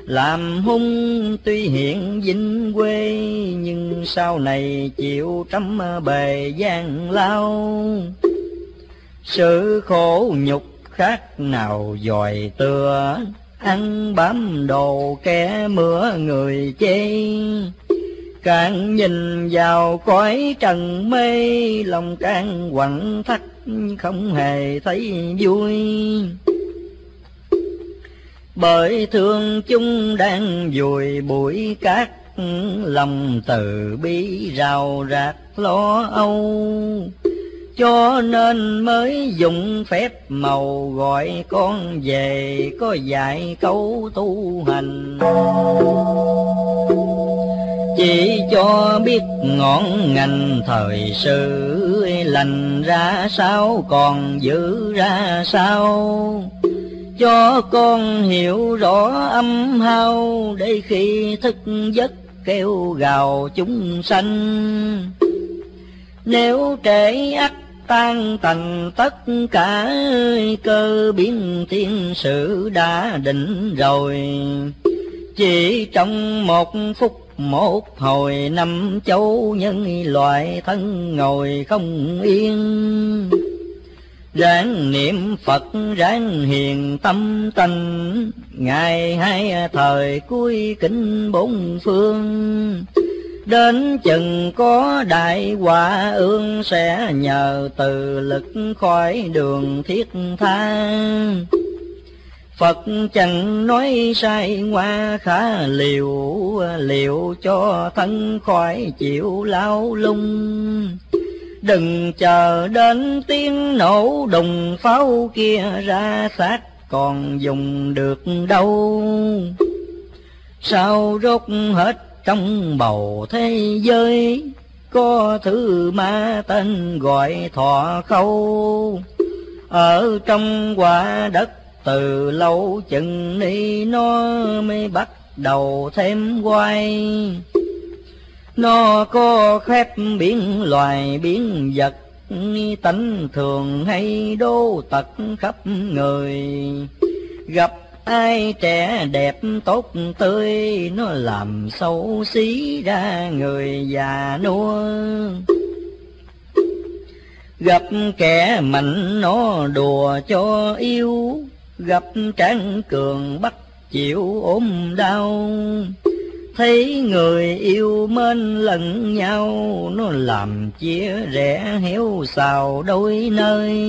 Làm hung tuy hiện vinh quê, nhưng sau này chịu trăm bề gian lao. Sự khổ nhục khác nào dòi tựa, ăn bám đồ kẻ mửa người chê. Càng nhìn vào cõi trần mê, lòng càng quặn thắt không hề thấy vui. Bởi thương chúng đang vùi bụi cát, lòng từ bi rào rạc lo âu. Cho nên mới dùng phép màu gọi con về, có dạy câu tu hành. Chỉ cho biết ngọn ngành thời sự, lành ra sao còn giữ ra sao. Cho con hiểu rõ âm hao, để khi thức giấc kêu gào chúng sanh. Nếu trễ ắt tan tành tất cả, cơ biến thiên sự đã định rồi. Chỉ trong một phút một hồi, năm châu nhân loại thân ngồi không yên. Ráng niệm Phật ráng hiền tâm tình, ngày hai thời cuối kính bốn phương. Đến chừng có đại quả ương, sẽ nhờ từ lực khỏi đường thiết tha. Phật chẳng nói sai ngoa khá liều, liều cho thân khỏi chịu lao lung. Đừng chờ đến tiếng nổ đùng pháo kia, ra xác còn dùng được đâu. Sao rốt hết trong bầu thế giới, có thứ ma tên gọi thọ khâu. Ở trong quả đất từ lâu, chừng ni nó mới bắt đầu thêm quay. Nó có khép biển loài biển vật, tánh thường hay đô tật khắp người. Gặp ai trẻ đẹp tốt tươi, nó làm xấu xí ra người già nua. Gặp kẻ mạnh nó đùa cho yêu, gặp tráng cường bắt chịu ốm đau. Thấy người yêu mến lẫn nhau, nó làm chia rẽ héo xào đôi nơi.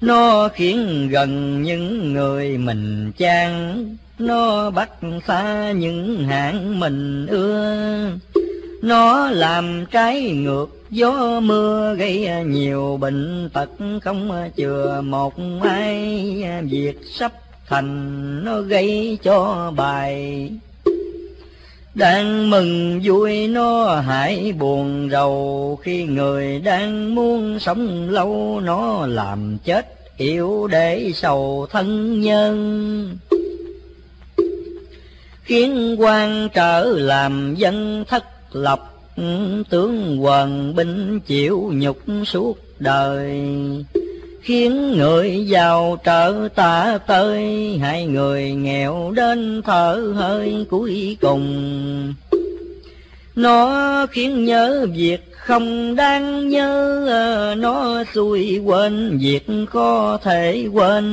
Nó khiến gần những người mình chán, nó bắt xa những hạng mình ưa. Nó làm trái ngược gió mưa, gây nhiều bệnh tật không chừa một ai. Việc sắp thành nó gây cho bài, đang mừng vui nó hãy buồn rầu. Khi người đang muốn sống lâu, nó làm chết yếu để sầu thân nhân. Khiến quan trở làm dân thất lập, tướng hoàng binh chịu nhục suốt đời. Khiến người giàu trở tả tơi, hai người nghèo đến thở hơi cuối cùng. Nó khiến nhớ việc không đáng nhớ, nó xui quên việc có thể quên.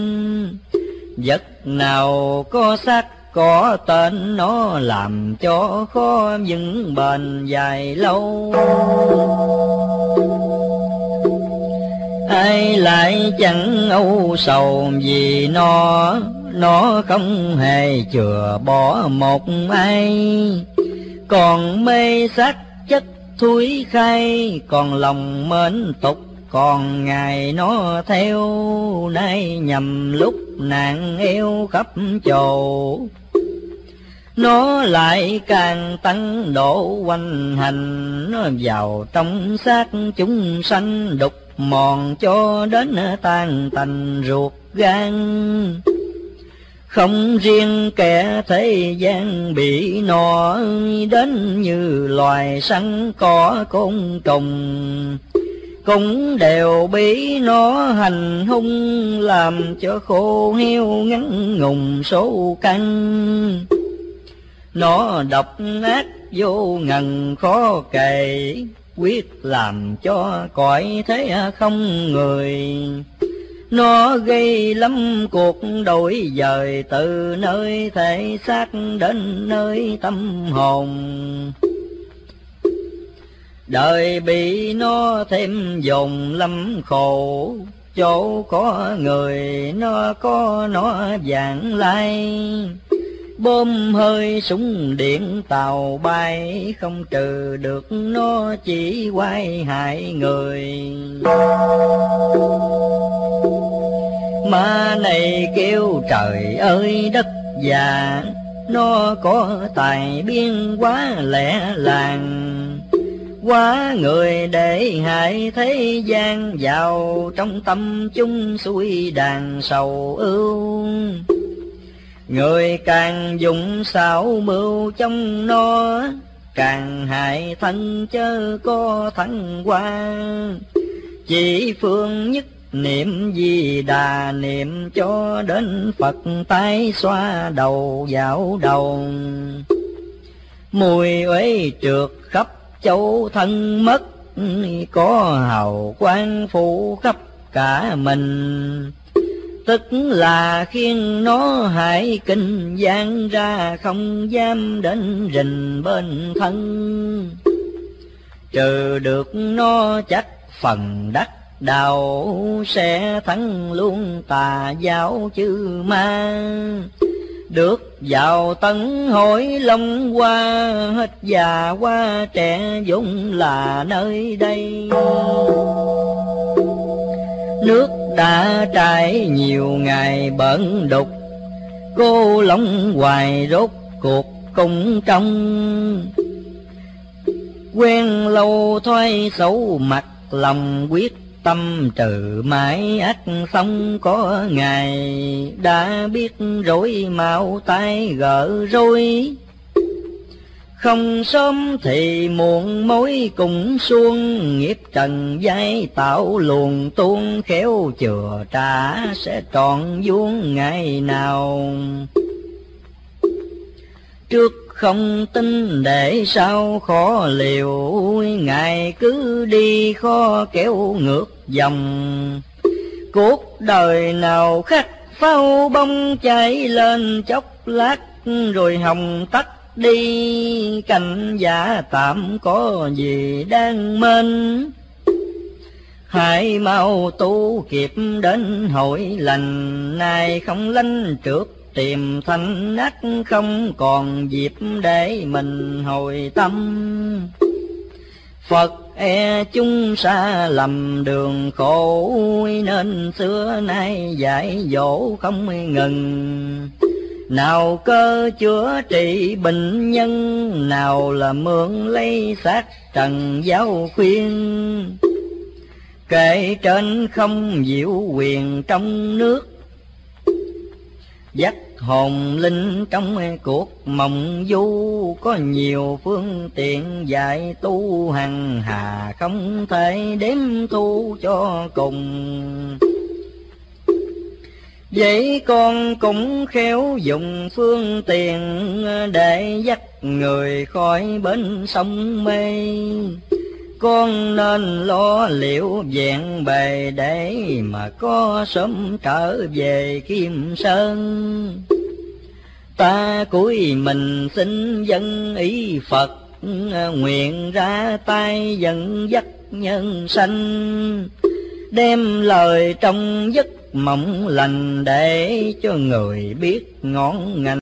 Vật nào có xác có tên, nó làm cho khó vững bền dài lâu. Ai lại chẳng âu sầu vì nó không hề chừa bỏ một ai. Còn mê sắc chất thúi khay, còn lòng mến tục, còn ngày nó theo. Nay nhầm lúc nạn eo khắp chầu, nó lại càng tăng độ hoành hành, nó vào trong xác chúng sanh đục mòn cho đến tan tành ruột gan. Không riêng kẻ thế gian bị no, đến như loài săn cỏ côn trùng cũng đều bị nó hành hung, làm cho khô heo ngắn ngùng số căn. Nó độc ác vô ngần khó kể, quyết làm cho cõi thế không người. Nó gây lắm cuộc đổi dời, từ nơi thể xác đến nơi tâm hồn. Đời bị nó thêm dồn lắm khổ, chỗ có người nó có nó vạn lai. Bom hơi súng điện tàu bay, không trừ được nó chỉ quay hại người. Ma này kêu trời ơi đất già, nó có tài biên quá lẻ làng. Quá người để hại thế gian, vào trong tâm chung xuôi đàn sầu ưu. Người càng dùng xảo mưu trong nó, càng hại thân chớ có thắng qua. Chỉ phương nhất niệm Di Đà, niệm cho đến Phật tái xoa đầu dạo đầu. Mùi uế trượt khắp châu thân mất, có hào quang phủ khắp cả mình. Tức là khiến nó hại kinh gian ra, không dám đến rình bên thân. Trừ được nó chắc phần đắc đạo, sẽ thắng luôn tà giáo chư ma. Được vào tấn hội long qua, hết già qua trẻ vốn là nơi đây. Nước đã trải nhiều ngày bẩn đục, cô lóng hoài rốt cuộc cũng trong. Quen lâu thoái xấu mặt lòng, quyết tâm trừ mãi ác xong. Có ngày đã biết rối mau tay gỡ rối, không sớm thì muộn mối cùng xuông. Nghiệp trần giai tạo luồn tuôn, khéo chừa trả sẽ trọn vuông ngày nào. Trước không tin để sao khó liều, ngày cứ đi khó kéo ngược dòng. Cuộc đời nào khắc phao bông, cháy lên chốc lát rồi hồng tắt đi. Cảnh giả tạm có gì đang mênh, hãy mau tu kịp đến hội lành. Nay không lanh trước tìm thanh ác, không còn dịp để mình hồi tâm. Phật e chúng xa lầm đường khổ, nên xưa nay dạy dỗ không ngừng. Nào cơ chữa trị bệnh nhân, nào là mượn lấy xác trần giáo khuyên. Kệ trên không diệu quyền trong nước, dắt hồn linh trong cuộc mộng du. Có nhiều phương tiện dạy tu hằng hà, không thể đếm tu cho cùng. Vậy con cũng khéo dùng phương tiện, để dắt người khỏi bến sông mê. Con nên lo liệu vẹn bề, để mà có sớm trở về Kim Sơn. Ta cúi mình xin dân ý Phật, nguyện ra tay dẫn dắt nhân sanh. Đem lời trong giấc mộng lành, để cho người biết ngọn ngành